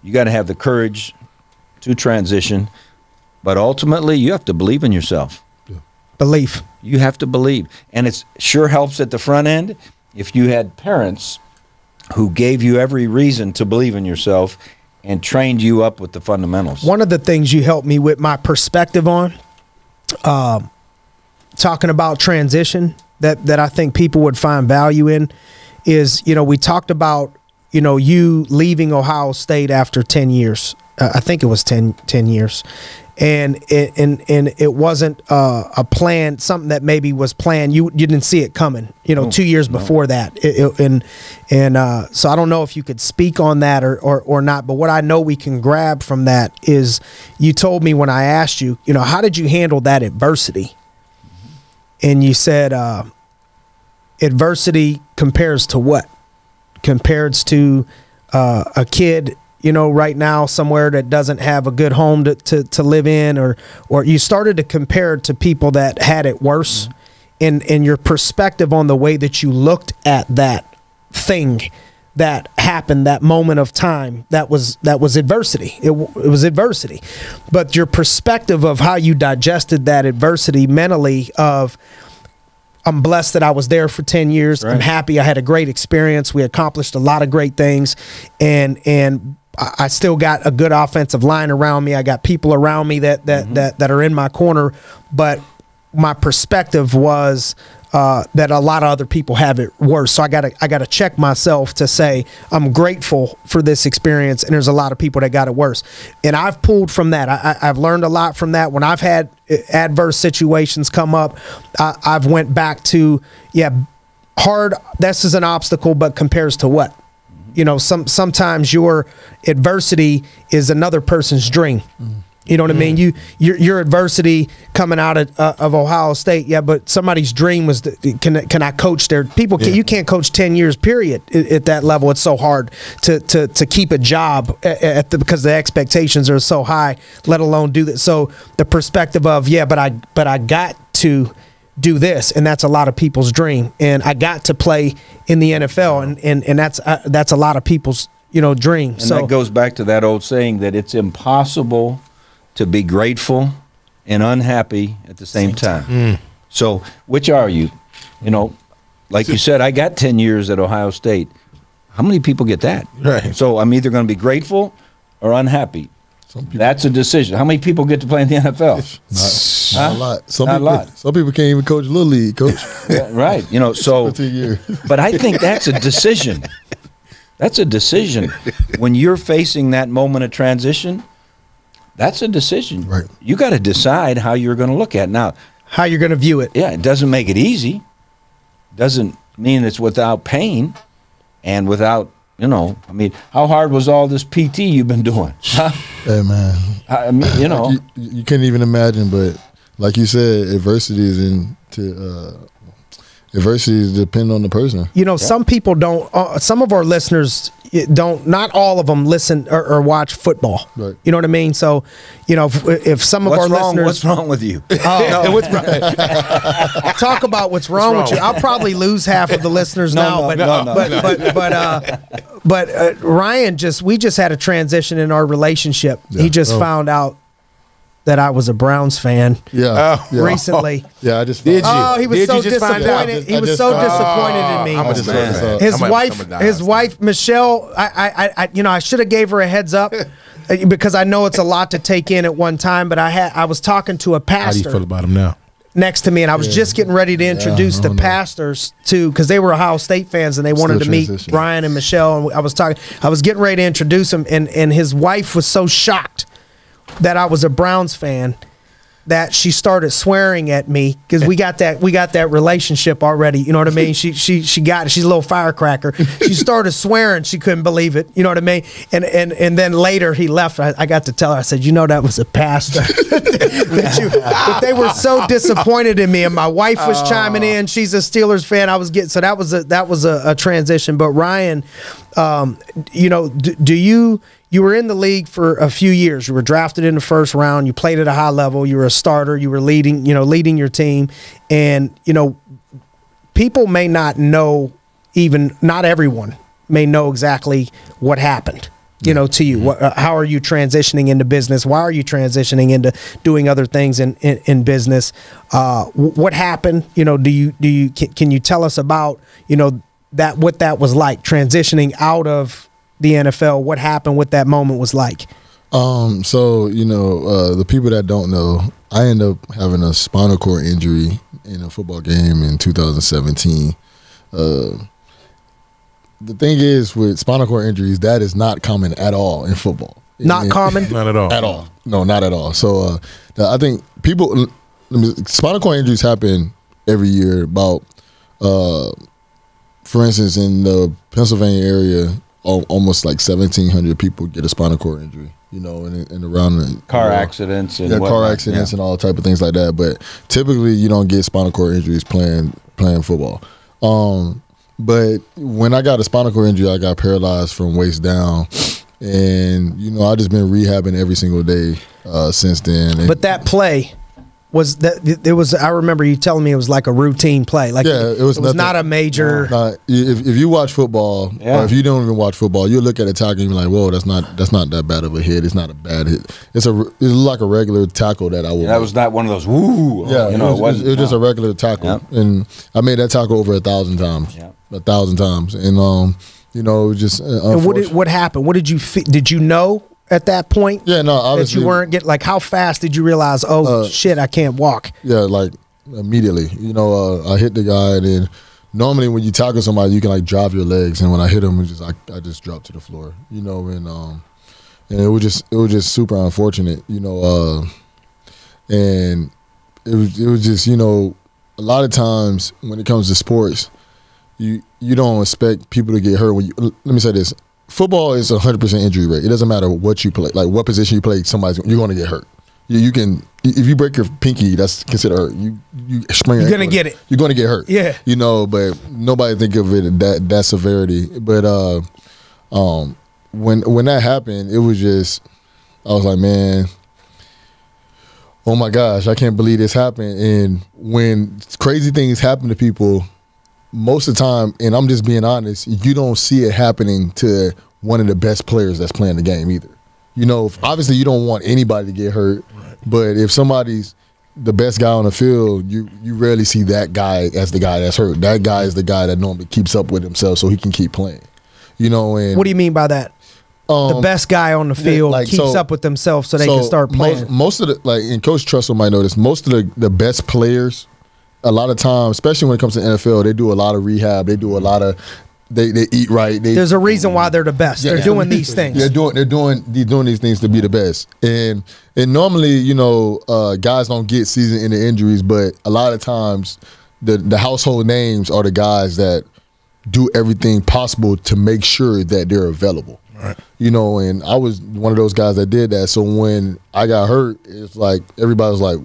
You got to have the courage to transition, but ultimately you have to believe in yourself. Yeah. Belief. You have to believe, and it sure helps at the front end if you had parents who gave you every reason to believe in yourself and trained you up with the fundamentals. One of the things you helped me with my perspective on, talking about transition, that I think people would find value in, is, you know, we talked about, you know, you leaving Ohio State after 10 years. I think it was 10 years. And it wasn't a plan, something that maybe was planned. You didn't see it coming, you know, 2 years before that. So I don't know if you could speak on that or not, but what I know we can grab from that is you told me when I asked you, you know, how did you handle that adversity? And you said adversity compares to what? Compares to a kid, you know, right now somewhere that doesn't have a good home to live in, or you started to compare it to people that had it worse. Mm-hmm. And your perspective on the way that you looked at that thing that happened, that moment of time, that was adversity. It was adversity. But your perspective of how you digested that adversity mentally of, I'm blessed that I was there for 10 years. Right. I'm happy. I had a great experience. We accomplished a lot of great things. And I still got a good offensive line around me. I got people around me that are in my corner. But my perspective was that a lot of other people have it worse. So I gotta check myself to say I'm grateful for this experience, and there's a lot of people that got it worse. And I've pulled from that. I've learned a lot from that. When I've had adverse situations come up, I've went back to, yeah, hard, this is an obstacle, but compares to what? You know, sometimes your adversity is another person's dream. Mm-hmm. You know what I mean? Your adversity coming out of Ohio State, yeah, but somebody's dream was, can I coach their people? Yeah. You can't coach 10 years, period, at that level. It's so hard to keep a job because the expectations are so high, let alone do that. So the perspective of, yeah, but I got to do this, and that's a lot of people's dream, and I got to play in the NFL, and that's a lot of people's, you know, dream. And so, that goes back to that old saying that it's impossible to be grateful and unhappy at the same time. Mm. So which are you? You know, like you said, I got 10 years at Ohio State. How many people get that? Right. So I'm either going to be grateful or unhappy. That's a decision. How many people get to play in the NFL? Not a lot. Some people can't even coach Little League, Coach. Right. You know, so, but I think that's a decision. That's a decision. When you're facing that moment of transition, that's a decision. Right. You got to decide how you're going to look at it. Now, how you're going to view it. Yeah, it doesn't make it easy. Doesn't mean it's without pain and without, you know, I mean, how hard was all this PT you've been doing? Huh? Hey, man. I mean, you know. You can't even imagine, but like you said, adversity depends on the person. You know, yeah. Some people don't, some of our listeners don't, not all of them listen or watch football. Right. You know what I mean? So, you know, if some of our listeners. What's wrong with you? No. What's wrong? Talk about what's wrong with you. I'll probably lose half of the listeners but Ryan we just had a transition in our relationship. Yeah. He just found out that I was a Browns fan. Yeah, recently. Yeah, I just. Did you? Oh, he was so disappointed. He was so disappointed in me. I'm a Browns fan. His wife, Michelle. I you know, I should have gave her a heads up because I know it's a lot to take in at one time. But I was talking to a pastor. How do you feel about him now? Next to me, and I was just getting ready to introduce the pastors to, because they were Ohio State fans and they wanted to meet Brian and Michelle. And I was getting ready to introduce him, and his wife was so shocked that I was a Browns fan, that she started swearing at me because we got that relationship already. You know what I mean? She got it. She's a little firecracker. She started swearing. She couldn't believe it. You know what I mean? And then later he left. I got to tell her. I said, you know, that was a pastor. But they were so disappointed in me. And my wife was chiming in. She's a Steelers fan. I was getting so that was a transition. But Ryan, you know, you were in the league for a few years. You were drafted in the first round. You played at a high level. You were a starter. You were leading, you know, leading your team. And, you know, people may not know, even not everyone may know exactly what happened, you know, to you. How are you transitioning into business? Why are you transitioning into doing other things in business? What happened? You know, can you tell us about, you know, that what that was like transitioning out of the NFL, what happened, what that moment was like? So, you know, the people that don't know, I ended up having a spinal cord injury in a football game in 2017. The thing is with spinal cord injuries, that is not common at all in football. Not common? Not at all. At all. No, not at all. So I think people, spinal cord injuries happen every year about, for instance, in the Pennsylvania area, almost like 1,700 people get a spinal cord injury, you know, and around the car accidents and whatnot, car accidents and all type of things like that. But typically, you don't get spinal cord injuries playing football. But when I got a spinal cord injury, I got paralyzed from waist down, and you know, I've just been rehabbing every single day since then. But that play. Was that it was? I remember you telling me it was like a routine play. Like yeah, it was not a major. Not, if you watch football, or if you don't even watch football, you look at a tackle and be like, "Whoa, that's not that bad of a hit. It's not a bad hit. It's like a regular tackle that I would." That was not one of those woo. Yeah, you know, it was just a regular tackle, and I made that tackle over 1,000 times. Yep. 1,000 times, and you know, just. And what happened? What did you did you know? At that point, yeah, no, obviously, that you weren't getting, like, how fast did you realize, oh, shit, I can't walk? Yeah, like, immediately. You know, I hit the guy, and then normally when you tackle somebody, you can, like, drive your legs. And when I hit him, I just dropped to the floor, you know, and it was just super unfortunate, you know. And it was just, you know, a lot of times when it comes to sports, you don't expect people to get hurt. Let me say this. Football is 100% injury rate. It doesn't matter what you play, like what position you play. You're going to get hurt. You can, if you break your pinky, that's considered hurt. You sprain. You're going to get it. You're going to get hurt. Yeah. You know, but nobody think of it that severity. But when that happened, it was just, I was like, man, oh my gosh, I can't believe this happened. And when crazy things happen to people. Most of the time, and I'm just being honest, you don't see it happening to one of the best players that's playing the game either. You know, obviously you don't want anybody to get hurt, right. But if somebody's the best guy on the field, you rarely see that guy as the guy that's hurt. That guy is the guy that normally keeps up with himself so he can keep playing. You know, and what do you mean by that? The best guy on the field keeps up with themselves so they can start playing. Most of the, like, and Coach Tressel might notice, most of the best players. A lot of times, especially when it comes to the NFL, they do a lot of rehab. They do a lot of they eat right. There's a reason why they're the best. Yeah, they're doing these things. They're doing these things to be the best. And normally, you know, guys don't get season-ending injuries, but a lot of times the household names are the guys that do everything possible to make sure that they're available. Right. You know, and I was one of those guys that did that. So when I got hurt, it's like everybody was like.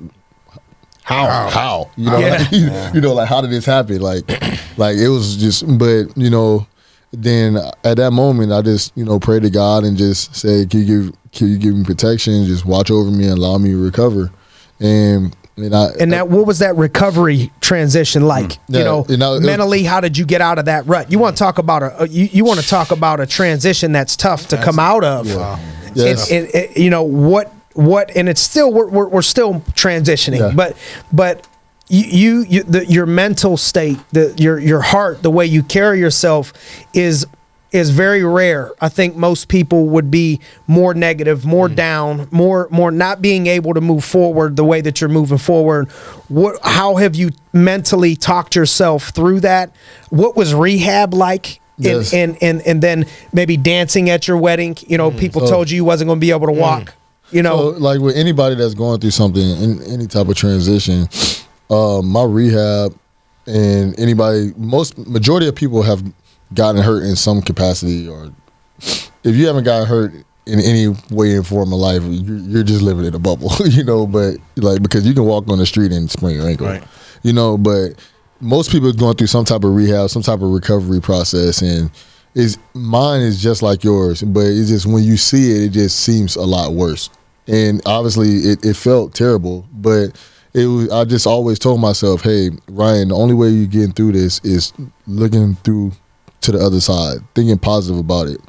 How? You know, you know, like, how did this happen? Like it was just, but, you know, then at that moment, I just, you know, prayed to God and just say, can you give me protection? Just watch over me and allow me to recover. And what was that recovery transition like? Yeah, you know, mentally, how did you get out of that rut? You want to talk about a transition that's tough to come out of. Yeah. Wow. Yes. It, you know, what and it's still we're still transitioning, but your mental state, your heart, the way you carry yourself is very rare. I think most people would be more negative, more down, more not being able to move forward the way that you're moving forward. How have you mentally talked yourself through that? What was rehab like? Yes. And then maybe dancing at your wedding, you know, people told you wasn't going to be able to walk. You know, so, like with anybody that's going through something in any type of transition, my rehab and anybody, majority of people have gotten hurt in some capacity, or if you haven't gotten hurt in any way and form of life, you're just living in a bubble, you know. But like, because you can walk on the street and sprain your ankle, right, you know. But most people are going through some type of rehab, some type of recovery process, and mine is just like yours. But it's just when you see it, it just seems a lot worse. And obviously, it felt terrible, but it was. I just always told myself, hey, Ryan, the only way you're getting through this is looking through to the other side, thinking positive about it.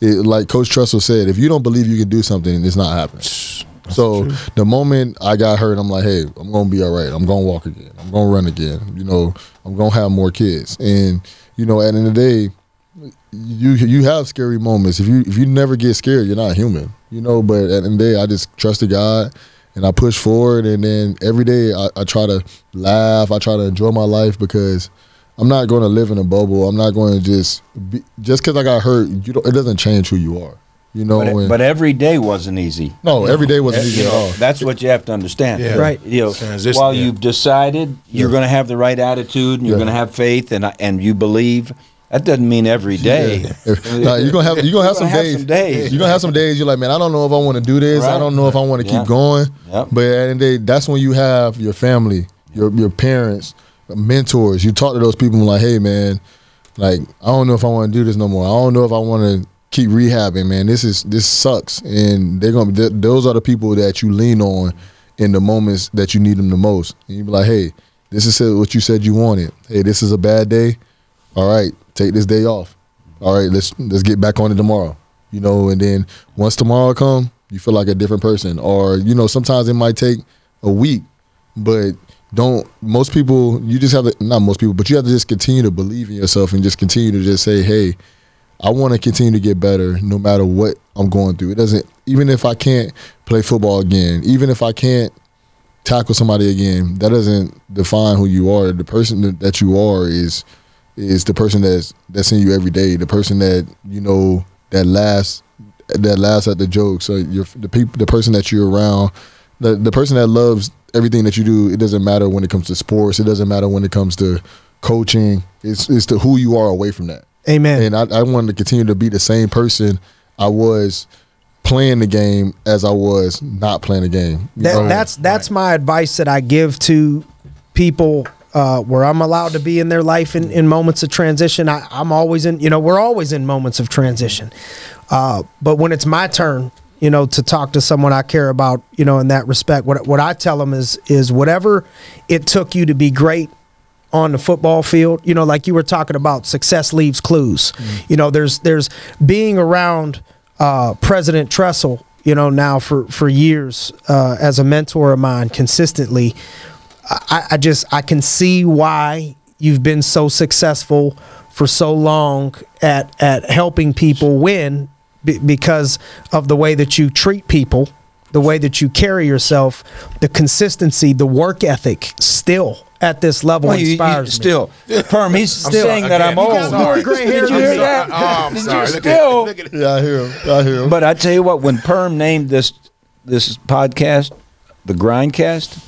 Like Coach Tressel said, if you don't believe you can do something, it's not happening. That's true. The moment I got hurt, I'm like, hey, I'm going to be all right. I'm going to walk again. I'm going to run again. You know, I'm going to have more kids. And, you know, at the end of the day, you have scary moments. If you never get scared, you're not human. You know, but at the end of the day, I just trusted God and I pushed forward. And then every day I try to laugh. I try to enjoy my life, because I'm not going to live in a bubble. I'm not going to just because I got hurt, it doesn't change who you are. You know, but every day wasn't easy. No, every day wasn't easy at all. That's what you have to understand. Yeah. Right. You know, while you've decided you're going to have the right attitude and you're going to have faith and you believe, that doesn't mean every day. Nah, you're going to have some days. You're going to have some days you're like, man, I don't know if I want to do this. Right. I don't know if I want to keep going. Yep. But at the end of the day, that's when you have your family, your parents, mentors. You talk to those people like, hey man, like I don't know if I want to do this no more. I don't know if I want to keep rehabbing, man. This sucks. And they're gonna. Those are the people that you lean on in the moments that you need them the most. And you be like, hey, this is what you said you wanted. Hey, this is a bad day. All right, take this day off. All right, let's get back on it tomorrow. You know, and then once tomorrow comes, you feel like a different person. Or you know, sometimes it might take a week, but you have to just continue to believe in yourself and just continue to just say, hey, I want to continue to get better no matter what I'm going through. It doesn't, even if I can't play football again, even if I can't tackle somebody again, that doesn't define who you are. The person that you are is the person that's in you every day, the person that, you know, that laughs at the jokes. So the person that you're around, the person that loves everything that you do. It doesn't matter when it comes to sports. It doesn't matter when it comes to coaching. It's to who you are away from that. Amen. And I wanted to continue to be the same person I was playing the game as I was not playing the game. That's my advice that I give to people where I'm allowed to be in their life in moments of transition. I'm always in, you know, we're always in moments of transition. But when it's my turn, you know, to talk to someone I care about, you know, in that respect, what I tell them is whatever it took you to be great on the football field, you know, like you were talking about, success leaves clues. Mm-hmm. You know, there's being around President Tressel, you know, now for years as a mentor of mine consistently. I can see why you've been so successful for so long at helping people win, because of the way that you treat people, the way that you carry yourself, the consistency, the work ethic still at this level inspires me. Perm, I'm old. Sorry. Did you hear that? I'm sorry. Yeah, I hear him. But I tell you what, when Perm named this podcast, the Grindcast,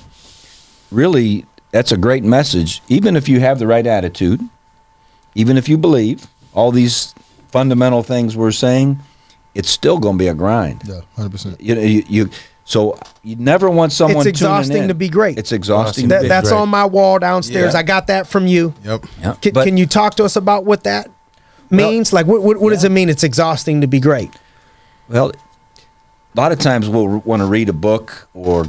really, that's a great message. Even if you have the right attitude, even if you believe all these fundamental things we're saying, it's still going to be a grind. Yeah, 100%. So you never want someone tuning in. It's exhausting to be great. It's exhausting to be great. That's on my wall downstairs. Yeah. I got that from you. Yep. Can you talk to us about what that means? Well, like, what does it mean it's exhausting to be great? Well, a lot of times we'll want to read a book or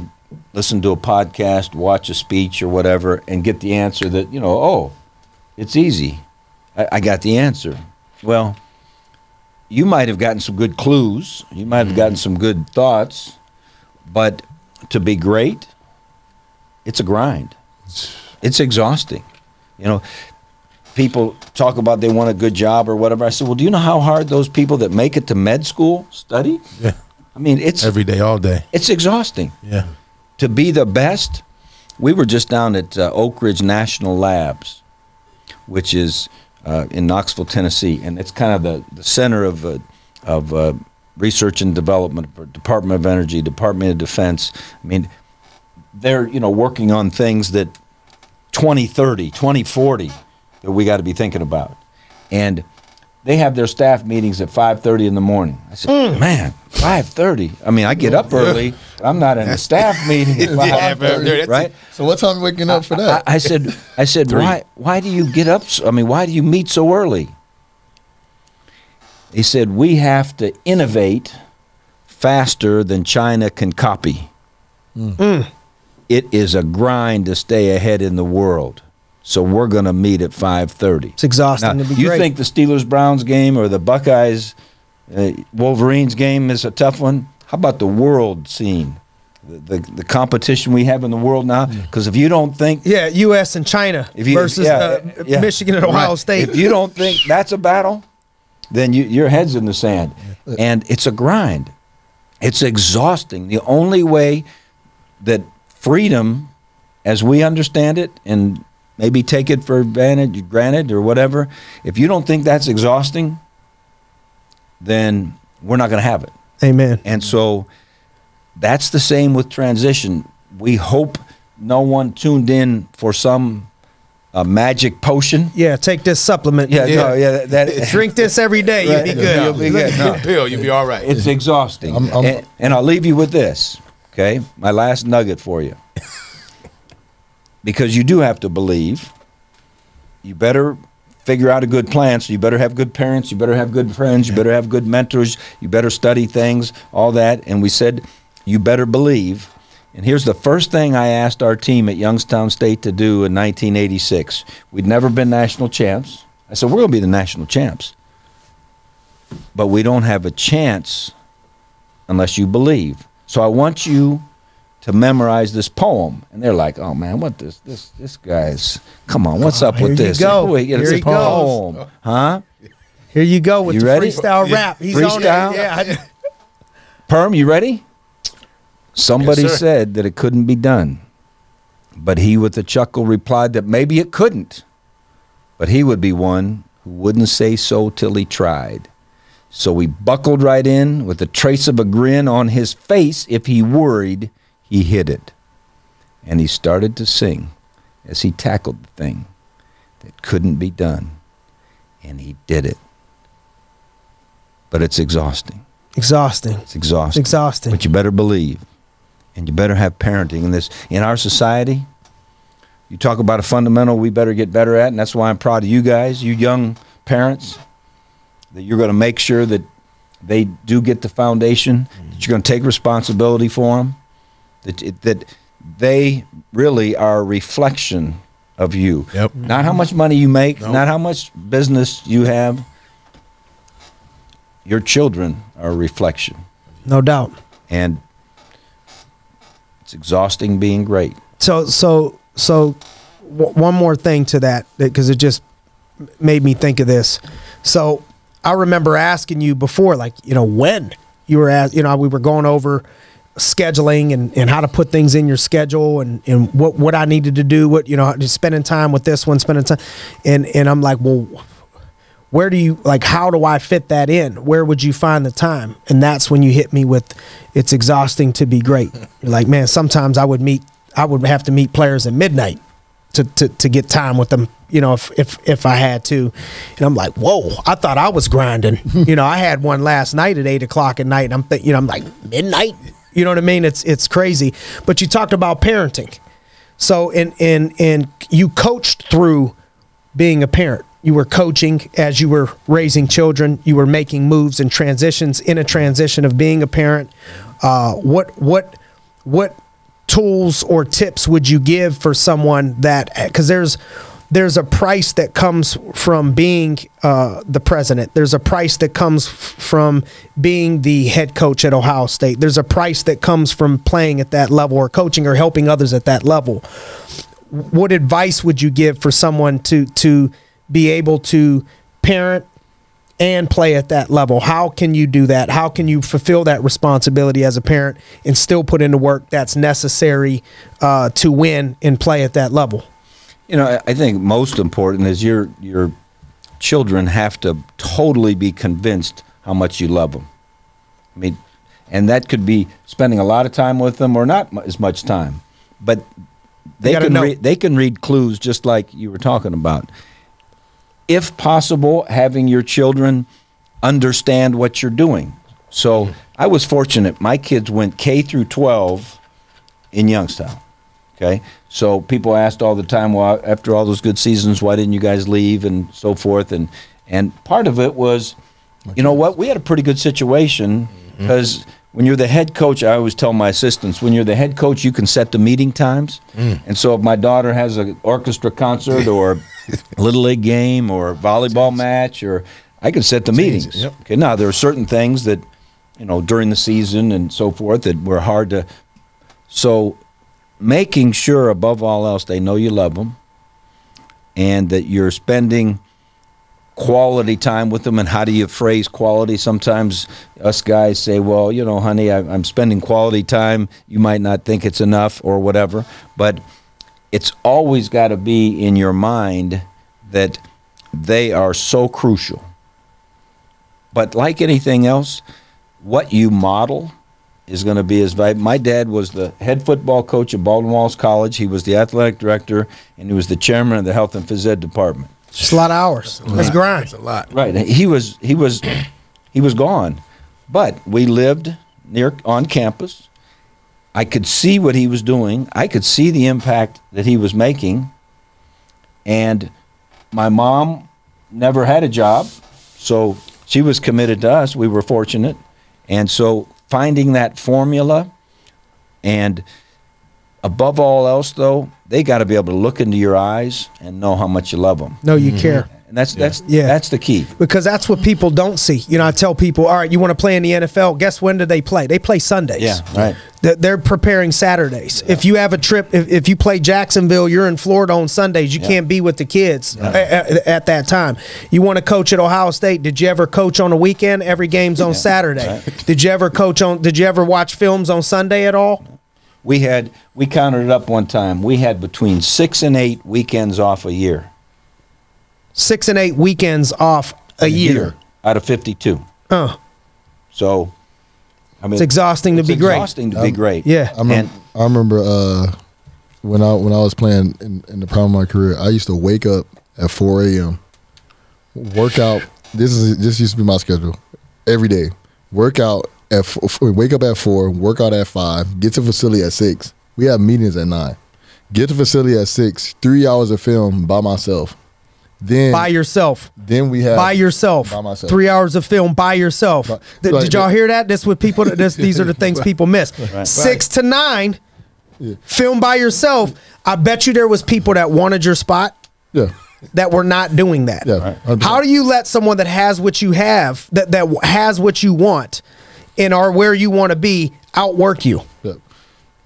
listen to a podcast, watch a speech or whatever, and get the answer that, you know, oh, it's easy. I got the answer. Well, you might have gotten some good clues. You might have gotten some good thoughts. But to be great, it's a grind. It's exhausting. You know, people talk about they want a good job or whatever. I said, well, do you know how hard those people that make it to med school study? Yeah. I mean, it's every day, all day. It's exhausting. Yeah. To be the best, we were just down at Oak Ridge National Labs, which is in Knoxville, Tennessee, and it's kind of the center of Research and Development, Department of Energy, Department of Defense. I mean, they're, you know, working on things that 2030, 2040 that we got to be thinking about. And they have their staff meetings at 5:30 in the morning. I said, man, 5:30. I mean, I get up early. But I'm not in a staff meeting at 5:30, right? So what time are we waking up for that? I said, why do you get up? I mean, why do you meet so early? He said, we have to innovate faster than China can copy. Mm. Mm. It is a grind to stay ahead in the world. So we're going to meet at 5:30. It's exhausting. Now, you think the Steelers-Browns game or the Buckeyes-Wolverines game is a tough one? How about the world scene? The competition we have in the world now? Because if you don't think... Yeah, U.S. and China versus Michigan and Ohio State. If you don't think that's a battle, then your head's in the sand. And it's a grind. It's exhausting. The only way that freedom, as we understand it, and... maybe take it for granted or whatever. If you don't think that's exhausting, then we're not going to have it. Amen. And so that's the same with transition. We hope no one tuned in for some magic potion. Yeah, take this supplement. Yeah, no, yeah. Drink this every day. Right. You'll be good. No, you'll be good. No. Pill, you'll be all right. It's exhausting. And I'll leave you with this, okay? My last nugget for you. Because you do have to believe. You better figure out a good plan, so you better have good parents, you better have good friends, you better have good mentors, you better study things, all that. And we said, you better believe. And here's the first thing I asked our team at Youngstown State to do in 1986. We'd never been national champs. I said, we're going to be the national champs. But we don't have a chance unless you believe. So I want you to memorize this poem. And they're like, oh man, what this guy's, come on, what's up with this? Here you go. Huh? Here you go with the freestyle rap. He's on it. Yeah. Perm, you ready? Somebody said that it couldn't be done. But he with a chuckle replied that maybe it couldn't. But he would be one who wouldn't say so till he tried. So he buckled right in with a trace of a grin on his face. If he worried, he hid it, and he started to sing as he tackled the thing that couldn't be done, and he did it. But it's exhausting. Exhausting. It's exhausting. Exhausting. But you better believe, and you better have parenting in this. In our society, you talk about a fundamental we better get better at, and that's why I'm proud of you guys, you young parents, that you're going to make sure that they do get the foundation, that you're going to take responsibility for them, that they really are a reflection of you. Yep. Not how much money you make, not how much business you have. Your children are a reflection. No doubt. And it's exhausting being great. So one more thing to that, because it just made me think of this. So I remember asking you before, like, you know, when you were asked, you know, we were going over scheduling and how to put things in your schedule and what I needed to do, what, you know, just spending time with this one, spending time. And I'm like, well, where do you, like, how do I fit that in? Where would you find the time? And that's when you hit me with, it's exhausting to be great. You're like, man, sometimes I would have to meet players at midnight to get time with them, you know, if I had to. And I'm like, whoa, I thought I was grinding. You know, I had one last night at 8 o'clock at night, and I'm thinking, you know, I'm like, midnight? You know what I mean? It's crazy. But you talked about parenting. So and you coached through being a parent. You were coaching as you were raising children. You were making moves and transitions in a transition of being a parent. What tools or tips would you give for someone that, because there's a price that comes from being the president. There's a price that comes from being the head coach at Ohio State. There's a price that comes from playing at that level or coaching or helping others at that level. What advice would you give for someone to be able to parent and play at that level? How can you do that? How can you fulfill that responsibility as a parent and still put in the work that's necessary to win and play at that level? You know, I think most important is your children have to totally be convinced how much you love them. I mean, and that could be spending a lot of time with them or not as much time. But they can read clues just like you were talking about. If possible, having your children understand what you're doing. So I was fortunate. My kids went K through 12 in Youngstown. Okay, so people asked all the time, well, after all those good seasons, why didn't you guys leave and so forth? And part of it was, you know what, we had a pretty good situation because when you're the head coach, I always tell my assistants, when you're the head coach, you can set the meeting times. And so if my daughter has an orchestra concert or a Little League game or a volleyball match, or I can set the meetings. Yep. Okay, now, there are certain things that, you know, during the season and so forth that were hard to – so – making sure, above all else, they know you love them and that you're spending quality time with them. And how do you phrase quality? Sometimes us guys say, well, you know, honey, I'm spending quality time. You might not think it's enough or whatever. But it's always got to be in your mind that they are so crucial. But like anything else, what you model is going to be as valuable. My dad was the head football coach at Baldwin Wallace College. He was the athletic director, and he was the chairman of the health and phys ed department. It's a lot of hours. That's grind. That's a lot. Right. He was gone, but we lived near on campus. I could see what he was doing. I could see the impact that he was making. And my mom never had a job, so she was committed to us. We were fortunate, and so. Finding that formula, and above all else, though, they got to be able to look into your eyes and know how much you love them. No, you care. And that's the key. Because that's what people don't see. You know, I tell people, all right, you want to play in the NFL, guess when do they play? They play Sundays. Yeah, right. They're preparing Saturdays. Yeah. If you have a trip, if you play Jacksonville, you're in Florida on Sundays. You can't be with the kids at that time. You want to coach at Ohio State. Did you ever coach on a weekend? Every game's on Saturday. Right. Did you ever coach on, did you ever watch films on Sunday at all? We counted it up one time. We had between 6 and 8 weekends off a year. 6 and 8 weekends off a year out of 52. Oh, so I mean, it's exhausting to be great. Yeah, I remember when I was playing in the prime of my career, I used to wake up at 4 a.m. workout. This used to be my schedule every day. Wake up at 4, workout at 5, get to facility at 6. We have meetings at 9. Get to facility at 6. 3 hours of film by myself. Then, by yourself. Then we have by yourself. By myself. 3 hours of film by yourself. Did y'all hear that? This what people. These are the things people miss. Right. 6 to 9, film by yourself. I bet you there was people that wanted your spot. Yeah. That were not doing that. Yeah. Right. How do you let someone that has what you have, that has what you want, and are where you want to be, outwork you? Yeah.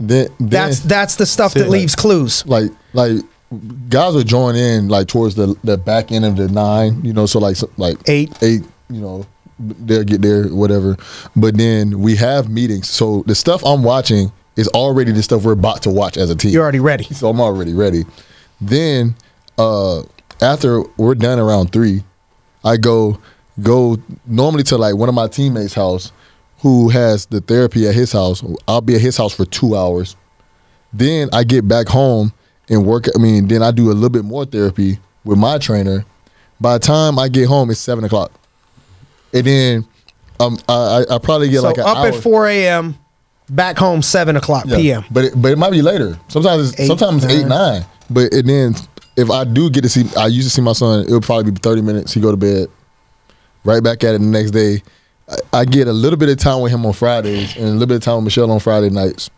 Then, that's the stuff that leaves clues. Like. Guys will join in like towards the back end of the 9, you know, so like 8, you know, they'll get there, whatever. But then we have meetings, so the stuff I'm watching is already the stuff we're about to watch as a team. You're already ready. So I'm already ready. Then after we're done around 3, I go normally to like one of my teammates' house who has the therapy at his house. I'll be at his house for 2 hours. Then I get back home and work. I mean, then I do a little bit more therapy with my trainer. By the time I get home, it's 7 o'clock, and then I probably get so like an up hour. At 4 a.m., back home 7 o'clock p.m. But it might be later. Sometimes it's 8, 9. But and then if I do get to see, I usually see my son. It'll probably be 30 minutes. He go to bed, right back at it the next day. I get a little bit of time with him on Fridays and a little bit of time with Michelle on Friday nights,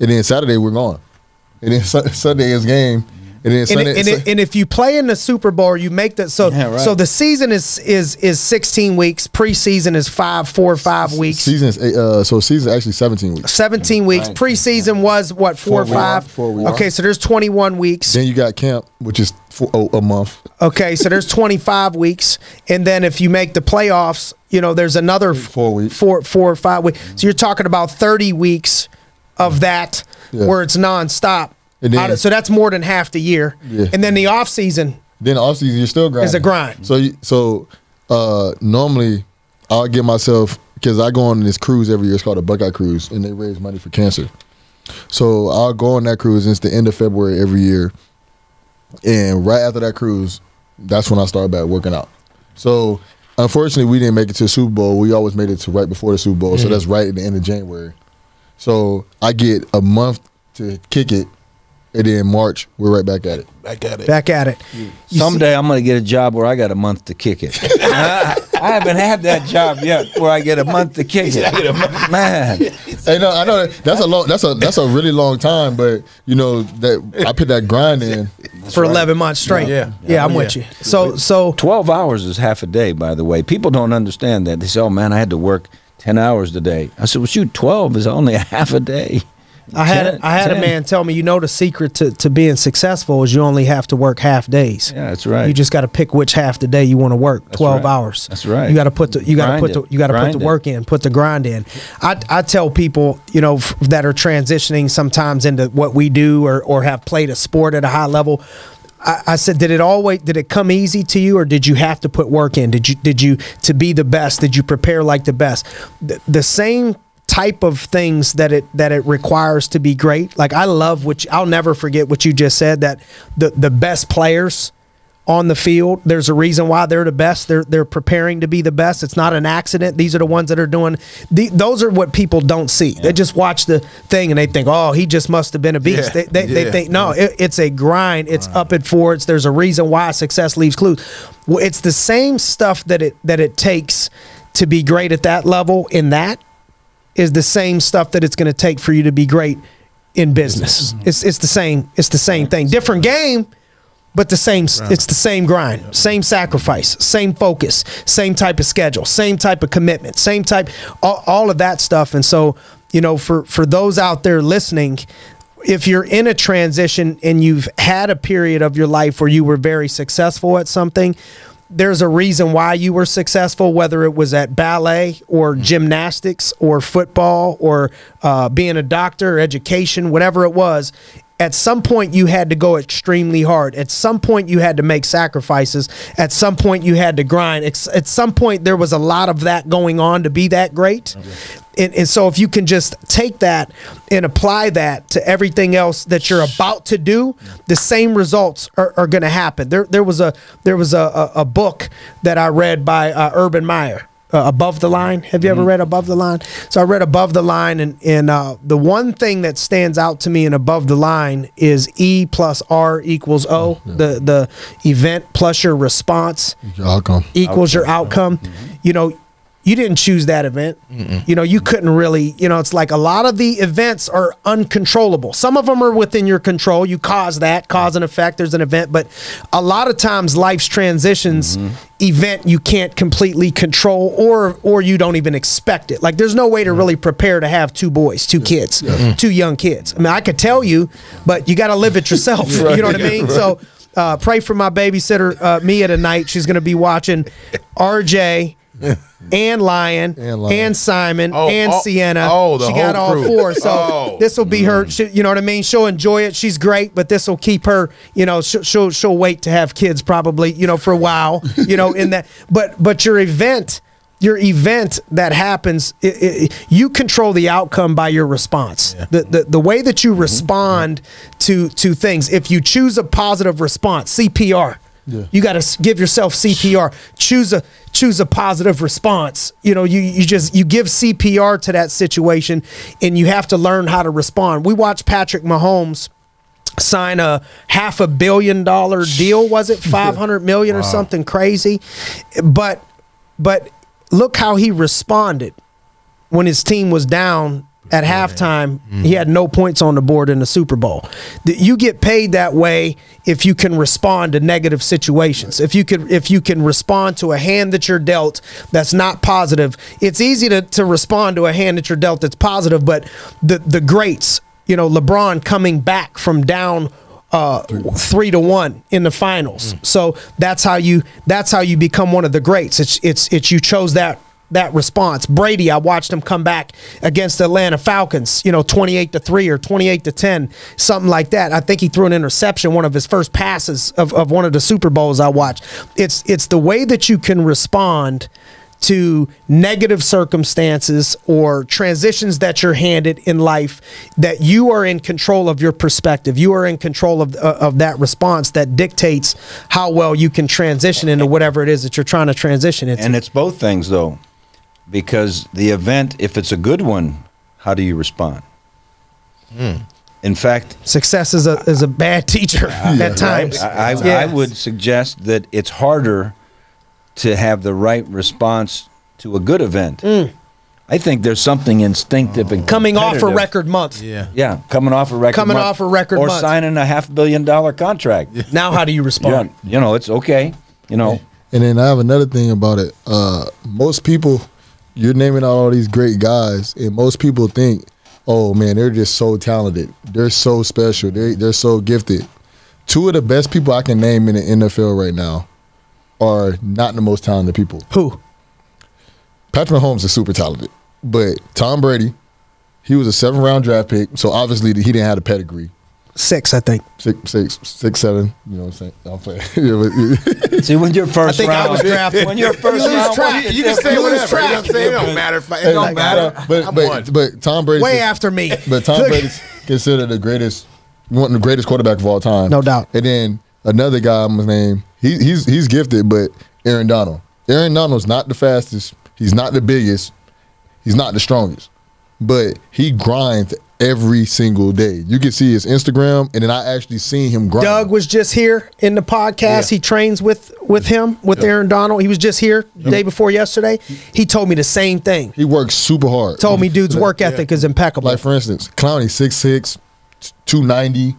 and then Saturday we're gone. And then Sunday is game. And then Sunday, and if you play in the Super Bowl, you make that. So yeah, right. So the season is 16 weeks. Preseason is 4 or 5 weeks. Season is season actually 17 weeks. 17 weeks. Right. Preseason was what, 4 or 5? 4 weeks. Okay, so there's 21 weeks. Then you got camp, which is a month. Okay, so there's 25 weeks. And then if you make the playoffs, you know, there's another 4 weeks. 4 or 5 weeks. So you're talking about 30 weeks of that. Yeah. Where it's nonstop, and then, so that's more than half the year. Yeah. And then the off season. Then the off season, you're still grinding. It's a grind. So normally I'll give myself because I go on this cruise every year. It's called a Buckeye Cruise, and they raise money for cancer. So I'll go on that cruise, and it's the end of February every year. And right after that cruise, that's when I started back working out. So unfortunately, we didn't make it to the Super Bowl. We always made it to right before the Super Bowl, so that's right at the end of January. So I get a month to kick it, and then March, we're right back at it. Yeah. Someday I'm going to get a job where I got a month to kick it. I haven't had that job yet where I get a month to kick it. Man. I know that's a really long time, but you know that I put that grind in for 11 months straight. Yeah, I'm with you. So 12 hours is half a day, by the way. People don't understand that. They say, "Oh man, I had to work 10 hours today." I said, "Well, shoot, 12 is only a half a day." I had a man tell me, you know, the secret to being successful is you only have to work half days. Yeah, that's right. You just got to pick which half the day you want to work. That's 12 hours. That's right. You got to put the work in, put the grind in. I tell people, you know, that are transitioning sometimes into what we do or have played a sport at a high level. I said, did it come easy to you, or did you have to put work in? Did you to be the best? Did you prepare like the best? The same type of things that it requires to be great. Like I love I'll never forget what you just said, that the best players on the field, there's a reason why they're the best. They're preparing to be the best. It's not an accident. These are the ones that are doing those are what people don't see. Yeah. They just watch the thing and they think, "Oh, he just must have been a beast." Yeah. They think, "No, it's a grind. It's up and forwards. There's a reason why success leaves clues." Well, it's the same stuff that it takes to be great at that level in that is the same stuff that it's going to take for you to be great in business. It's the same thing. Different game, but the same. It's the same grind, same sacrifice, same focus, same type of schedule, same type of commitment, same type, all of that stuff. And so, you know, for those out there listening, if you're in a transition and you've had a period of your life where you were very successful at something, there's a reason why you were successful, whether it was at ballet or gymnastics or football or being a doctor or education, whatever it was. At some point, you had to go extremely hard. At some point, you had to make sacrifices. At some point, you had to grind. At some point, there was a lot of that going on to be that great. Okay. And so if you can just take that and apply that to everything else that you're about to do, the same results are going to happen. There was a book that I read by Urban Meyer, Above the Line. Have you ever read Above the Line? So I read Above the Line, and the one thing that stands out to me in Above the Line is E+R=O. The event plus your response equals your outcome. You know, you didn't choose that event. You know, you couldn't really, you know, it's like a lot of the events are uncontrollable. Some of them are within your control. You cause that, cause and effect, there's an event. But a lot of times life's transitions event you can't completely control or you don't even expect it. Like there's no way to really prepare to have two kids, two young kids. I mean, I could tell you, but you got to live it yourself. You know what I mean? Right. So pray for my babysitter, Mia, tonight. She's going to be watching RJ. And Lion, and Simon, and Sienna. She got all four. So this will be her. You know what I mean? She'll enjoy it. She's great, but this will keep her. You know, she'll wait to have kids probably. You know, for a while. You know, in that. But your event that happens, you control the outcome by your response. Yeah. The way that you respond to things. If you choose a positive response, CPR. Yeah. You got to give yourself CPR. Choose a positive response. You know, you give CPR to that situation, and you have to learn how to respond. We watched Patrick Mahomes sign a $500 million deal. Was it 500 million or something crazy? But look how he responded when his team was down. At halftime, he had no points on the board in the Super Bowl. You get paid that way if you can respond to negative situations. If you can respond to a hand that you're dealt that's not positive. It's easy to respond to a hand that you're dealt that's positive, but the greats, you know, LeBron coming back from down 3-1 in the finals. So that's how you become one of the greats. It's you chose that response. Brady, I watched him come back against the Atlanta Falcons, you know, 28-3 or 28-10, something like that. I think he threw an interception, one of his first passes of one of the Super Bowls I watched. It's the way that you can respond to negative circumstances or transitions that you're handed in life, that you are in control of your perspective. You are in control of that response that dictates how well you can transition into whatever it is that you're trying to transition into. And it's both things, though, because the event, if it's a good one, how do you respond? Mm. In fact, success is a bad teacher at times. I would suggest that it's harder to have the right response to a good event. Mm. I think there's something instinctive and coming off a record month. Yeah, yeah, coming off a record month, or signing a $500 million contract. Yeah. Now, how do you respond? Yeah. You know, it's okay. You know, and then I have another thing about it. Most people, you're naming out all these great guys, and most people think, oh man, they're just so talented. They're so special. They're so gifted. Two of the best people I can name in the NFL right now are not the most talented people. Who? Patrick Mahomes is super talented, but Tom Brady, he was a 7th round draft pick, so obviously he didn't have a pedigree. 6, I think. 6, 7. You know what I'm saying? See, when your first round, I was drafted. When your first round, you can say whatever. You know what I'm saying? It don't matter. It don't matter. But Tom Brady, way after me. But Tom Brady's considered the greatest, one of the greatest quarterback of all time, no doubt. And then another guy, I'm gonna name. He's gifted, but Aaron Donald. Aaron Donald's not the fastest. He's not the biggest. He's not the strongest. But he grinds every single day. You can see his Instagram, and then I actually seen him grind. Doug was just here in the podcast. Yeah. He trains with Aaron Donald. He was just here the day before yesterday. He told me the same thing. He works super hard. Told me dude's work ethic is impeccable. Like, for instance, Clowney, 6'6", 290.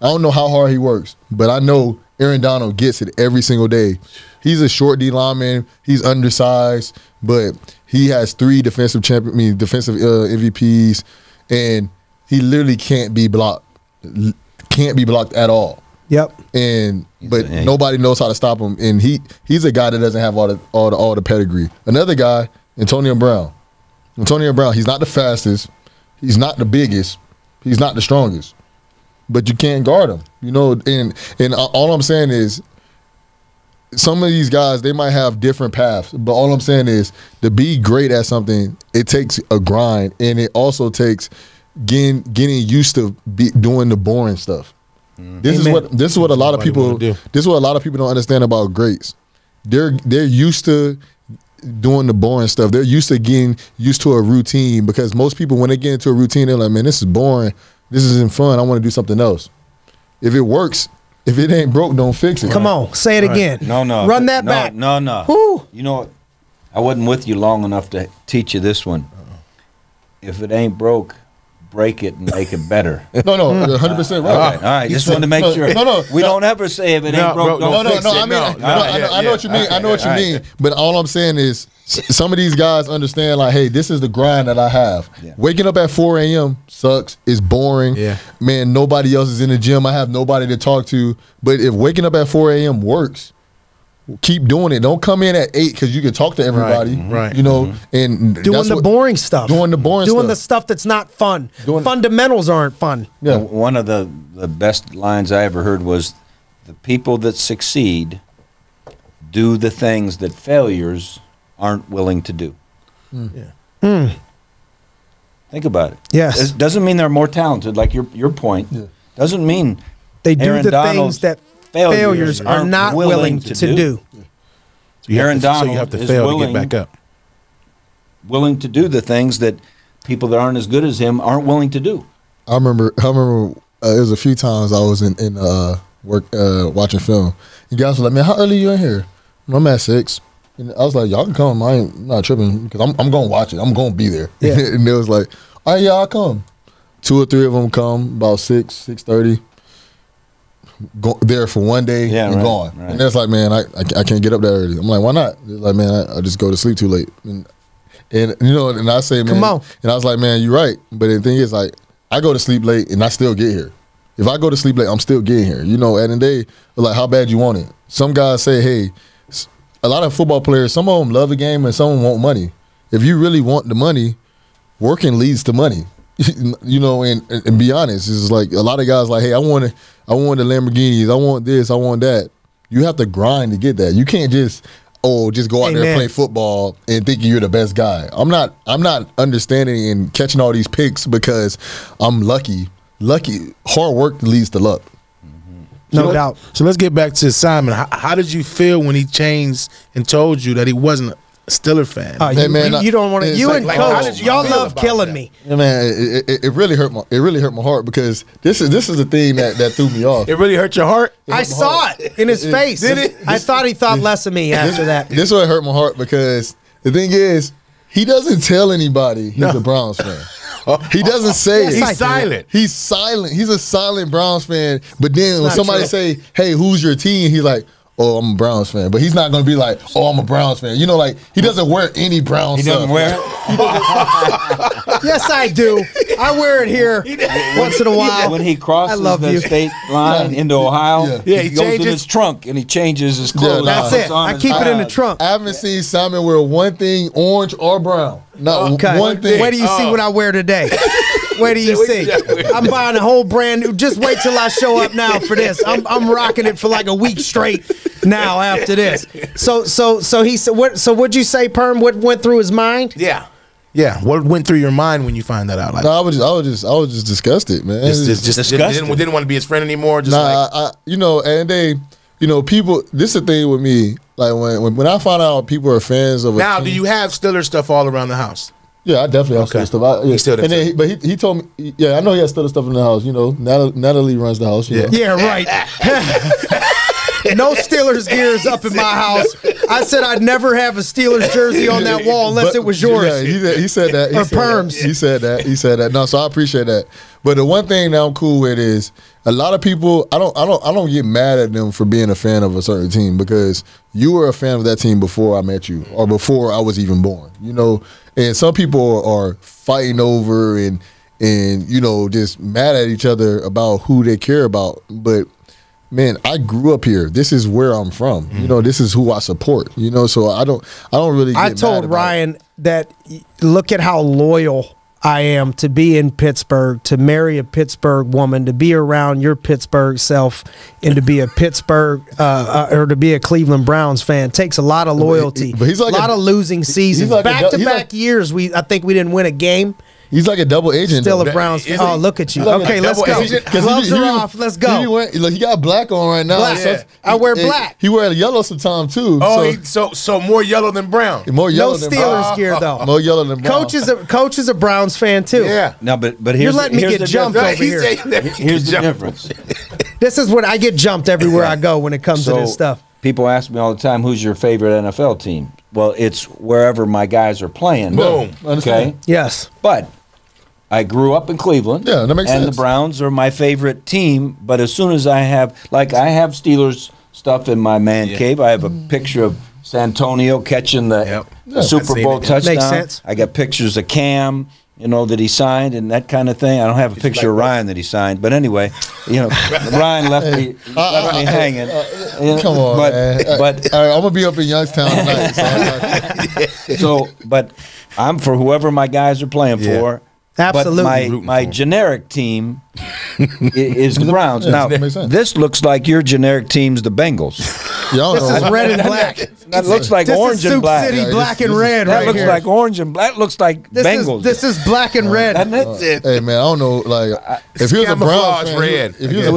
I don't know how hard he works, but I know Aaron Donald gets it every single day. He's a short D lineman. He's undersized, but he has 3 defensive MVPs, and he literally can't be blocked at all. Yep. And but nobody knows how to stop him, and he's a guy that doesn't have all the pedigree. Another guy, Antonio Brown. Antonio Brown, he's not the fastest, he's not the biggest, he's not the strongest, but you can't guard him. You know, and all I'm saying is some of these guys, they might have different paths, but all I'm saying is to be great at something, it takes a grind, and it also takes getting used to doing the boring stuff. Mm. This is what a lot of people don't understand about greats. They're used to doing the boring stuff. They're used to getting used to a routine, because most people, when they get into a routine, they're like, man, this is boring. This isn't fun. I want to do something else. If it works, if it ain't broke, don't fix it. Come on, say it again. No. Run that back. No. Woo. You know, I wasn't with you long enough to teach you this one. If it ain't broke, break it and make it better. No, 100% right. All right. Just wanted to make sure. We don't ever say if it ain't broke, don't fix it. I know what you mean. Okay, I know what you mean. But all I'm saying is some of these guys understand, like, hey, this is the grind that I have. Yeah. Waking up at 4 a.m. sucks. It's boring. Yeah. Man, nobody else is in the gym. I have nobody to talk to. But if waking up at 4 a.m. works, keep doing it. Don't come in at 8 because you can talk to everybody. Right. You know, and doing the boring stuff. Doing the stuff that's not fun. Fundamentals aren't fun. Yeah. One of the best lines I ever heard was, the people that succeed do the things that failures aren't willing to do. Mm. Yeah. Mm. Think about it. Yes. It doesn't mean they're more talented, like your point. Yeah. Doesn't mean they do the things that failures are not willing to do. Yeah. So Aaron Donald is willing to get back up. Willing to do the things that people that aren't as good as him aren't willing to do. I remember it was a few times I was in watching film, and guys were like, "Man, how early are you in here?" I'm at 6. And I was like, y'all can come. I'm not tripping, because I'm going to watch it. I'm going to be there. Yeah. And it was like, all right, yeah, I'll come. 2 or 3 of them come about 6, 6:30. Go there for one day and gone. Right. And it's like, man, I can't get up that early. I'm like, why not? It's like, man, I just go to sleep too late. And you know, and I say, man, come on. And I was like, man, you're right. But the thing is, like, I go to sleep late and I still get here. If I go to sleep late, I'm still getting here. You know, at the end of the day, like, how bad you want it? Some guys say, hey, a lot of football players, some of them love the game and some of them want money. If you really want the money, working leads to money. You know, and be honest, it's like a lot of guys like, hey, I want the Lamborghinis, I want this, I want that. You have to grind to get that. You can't just oh, just go out there and play football and think you're the best guy. I'm not understanding and catching all these picks because I'm lucky. Hard work leads to luck. No doubt. So let's get back to Simon. How did you feel when he changed and told you that he wasn't a Steelers fan? You don't want to. You and Coach, y'all love killing me. Yeah, man, it really hurt. It really hurt my heart because this is the thing that threw me off. It really hurt your heart. I saw it in his face. Did it? I thought he thought less of me after that. This what hurt my heart because the thing is, he doesn't tell anybody he's a Browns fan. He doesn't say it. He's silent. He's a silent Browns fan. But then when somebody say, hey, who's your team? He's like, oh, I'm a Browns fan. But he's not going to be like, oh, I'm a Browns fan. You know, like, he doesn't wear any Browns stuff. He doesn't wear it? Yes, I do. I wear it here once in a while. When he crosses the state line into Ohio, he goes in his trunk and he changes his clothes. That's it. I keep it in the trunk. I haven't seen Simon wear one thing, orange or brown. Not one thing. Where do you see what I wear today? Where do you see? I'm buying a whole brand new. Just wait till I show up now for this. I'm rocking it for like a week straight now after this. So he said, what? So what'd you say, Perm? What went through his mind? Yeah. Yeah, what went through your mind when you find that out? Like, no, I was just disgusted, man. Just disgusted. Didn't want to be his friend anymore. Just people. This is the thing with me. Like when I find out people are fans of a team. Do you have Steelers stuff all around the house? Yeah, I definitely have Steelers stuff. He told me. Yeah, I know he has Steelers stuff in the house. You know, Natalie runs the house. Yeah, right. No Steelers gears up in my house. I said I'd never have a Steelers jersey on that wall unless it was yours. Yeah, he said that. Or Perms. He said that. He said that. No, so I appreciate that. But the one thing that I'm cool with is a lot of people. I don't get mad at them for being a fan of a certain team because you were a fan of that team before I met you or before I was even born. You know, and some people are fighting over and you know just mad at each other about who they care about, but. Man, I grew up here. This is where I'm from. You know, this is who I support. You know, so I don't really. I told Ryan that look at how loyal I am to be in Pittsburgh, to marry a Pittsburgh woman, to be around your Pittsburgh self, and to be a Pittsburgh or to be a Cleveland Browns fan. Takes a lot of loyalty. But he's like a lot of losing seasons. Like back-to-back years. I think we didn't win a game. He's like a double agent. Still a Browns fan. Oh, look at you. Like okay, let's go. Gloves are off. Let's go. He got black on right now. Black. Yeah. I wear black. He wears yellow sometimes, too. Oh, so more yellow than brown. More yellow than brown. No Steelers gear, though. More yellow than brown. Coach is a Browns fan, too. Yeah. No, but here's, you're letting me get jumped over here. Here's the difference. This is what I get jumped everywhere I go when it comes to this stuff. People ask me all the time, who's your favorite NFL team? Well, it's wherever my guys are playing. Boom. Okay. Yes. But I grew up in Cleveland. Yeah, that makes sense. And the Browns are my favorite team. But as soon as I have, like, I have Steelers stuff in my man cave. I have a picture of San Antonio catching the Super Bowl touchdown. Makes sense. I got pictures of Cam. You know, that he signed and that kind of thing. I don't have a picture of Ryan that he signed. But anyway, you know, Ryan left me hanging. Come on, but I'm going to be up in Youngstown tonight. But I'm for whoever my guys are playing for. Absolutely. But my generic team is the Browns. Now, this looks like your generic team's the Bengals. This is red and black. That looes like orange and black. This is Soup City black and red right here. That looks like orange and black. That looks like Bengals. This is black and red. And that's it. Hey, man, I don't know. Like, if he was a Browns fan, there'd have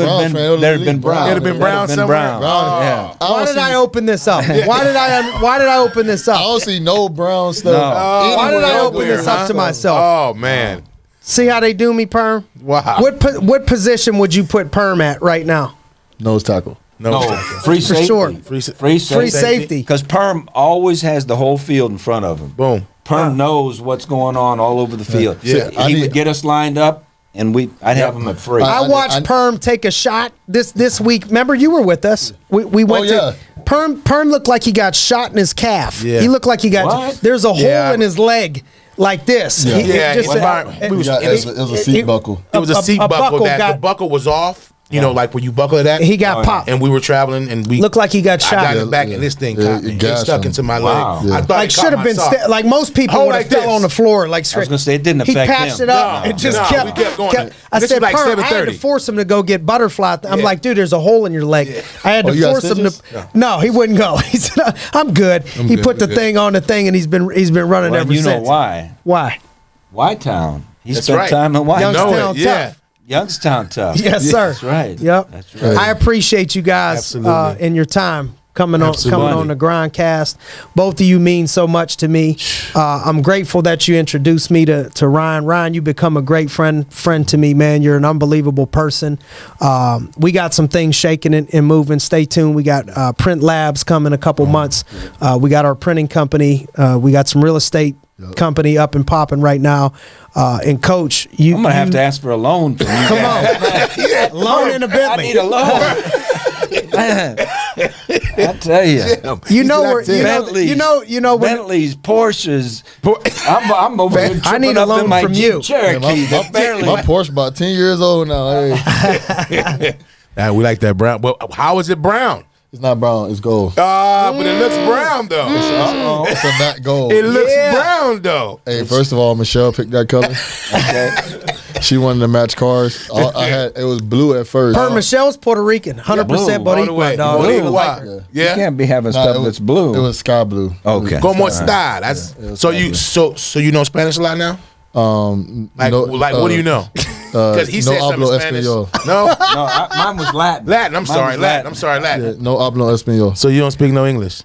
been brown. There'd have been brown somewhere. Why did I open this up? Why did I open this up? I don't see no brown stuff. Why did I open this up to myself? Oh, man. See how they do me, Perm? Wow. What position would you put Perm at right now? Nose tackle. No. Free safety. For sure. Free safety. Because Perm always has the whole field in front of him. Boom. Perm knows what's going on all over the field. Yeah. So he would get us lined up, and I'd have him at free. I watched Perm take a shot this week. Remember, you were with us. We went to – Perm looked like he got shot in his calf. Yeah. He looked like he got – there's a hole in his leg. Like this. Yeah, it was a seat buckle. It was a seat buckle. The buckle was off. You know, like when you buckle that, he got popped, and we were traveling, and we looked like he got shot. I got it back, and this thing caught me. It stuck into my leg. I thought, like, should have been like most people would have fell on the floor. Like, I was gonna say it didn't affect him. He patched it up. It just kept going. I said, I had to force him to go get butterfly. I'm like, dude, there's a hole in your leg. I had to force him to. No, he wouldn't go. He said, I'm good. He put the thing on the thing, and he's been running ever since. You know why? Why? Whytown. He spent time in Youngstown. Yeah. Youngstown tough. Yes, sir. That's right. Yep. That's right. I appreciate you guys and your time coming on the Grindcast. Both of you mean so much to me. I'm grateful that you introduced me to Ryan. Ryan, you become a great friend to me, man. You're an unbelievable person. We got some things shaking and moving. Stay tuned. We got print labs coming a couple months. We got our printing company. We got some real estate company up and popping right now. And Coach, I'm gonna have to ask for a loan from you. Come on. Loan in a Bentley. I need a loan. I tell you. You know Bentleys, Porsches. I'm over here. I need a loan from you. Cherokee. My Porsche about 10 years old now. Hey. We like that brown. Well, how is it brown? It's not brown. It's gold. Ah, but it looks brown, though. It's a not gold. It looks brown, though. Hey, first of all, Michelle picked that color. Okay. She wanted to match cars. It was blue at first. Michelle's Puerto Rican. 100% Boricua, dog. Boricua. Yeah. You can't be having stuff that's blue. It was sky blue. Okay. Como está? So you know Spanish a lot now? What do you know? Because he said something in Spanish. No, mine was Latin. Latin. Yeah, no hablo español. So you don't speak no English?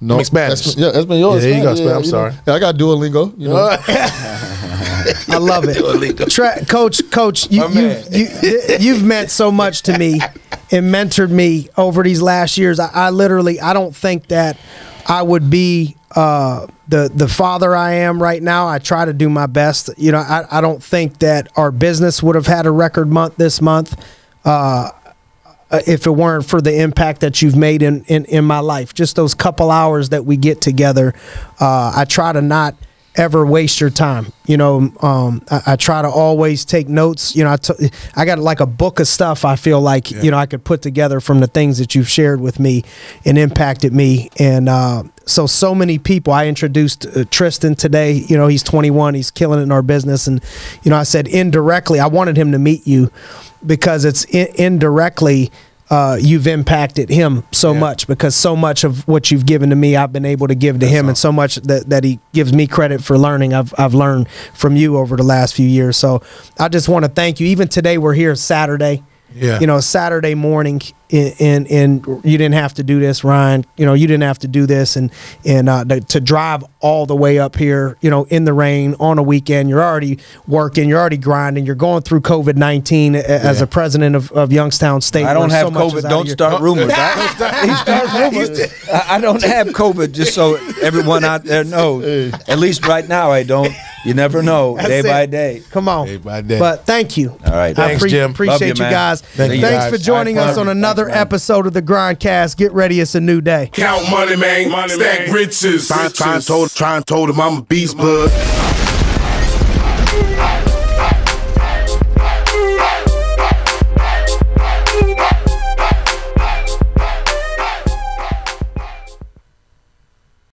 No. I mean, Spanish. Yeah, español. Yeah, there you go. Yeah, I'm sorry. Yeah, I got Duolingo. You know. I love it. Duolingo. Coach, you've meant so much to me and mentored me over these last years. I literally, I don't think that I would be the father I am right now. I try to do my best. You know, I don't think that our business would have had a record month this month if it weren't for the impact that you've made in my life. Just those couple hours that we get together, I try to not ever waste your time. You know, I try to always take notes. You know, I got like a book of stuff I feel like, you know, I could put together from the things that you've shared with me and impacted me. And so many people. I introduced Tristan today. You know, he's 21. He's killing it in our business. And, you know, I said indirectly, I wanted him to meet you because it's indirectly you've impacted him so much, because so much of what you've given to me, I've been able to give to him, and so much that he gives me credit for learning, I've learned from you over the last few years. So I just want to thank you. Even today, we're here Saturday, you know, Saturday morning, and you didn't have to do this, Ryan. You know, you didn't have to do this, and to drive all the way up here, you know, in the rain on a weekend. You're already working, you're already grinding, you're going through COVID-19 as a president of Youngstown State. I don't have COVID. Don't start rumors. I don't have COVID, just so everyone out there knows. At least right now I don't. You never know. Day by day. Come on. Day by day. But thank you. All right. Thanks, Jim. Appreciate you guys. Thanks for joining us on another episode of the Grindcast. Get ready. It's a new day. Count money, man. Stack riches. Trying to told him I'm a beast, bud.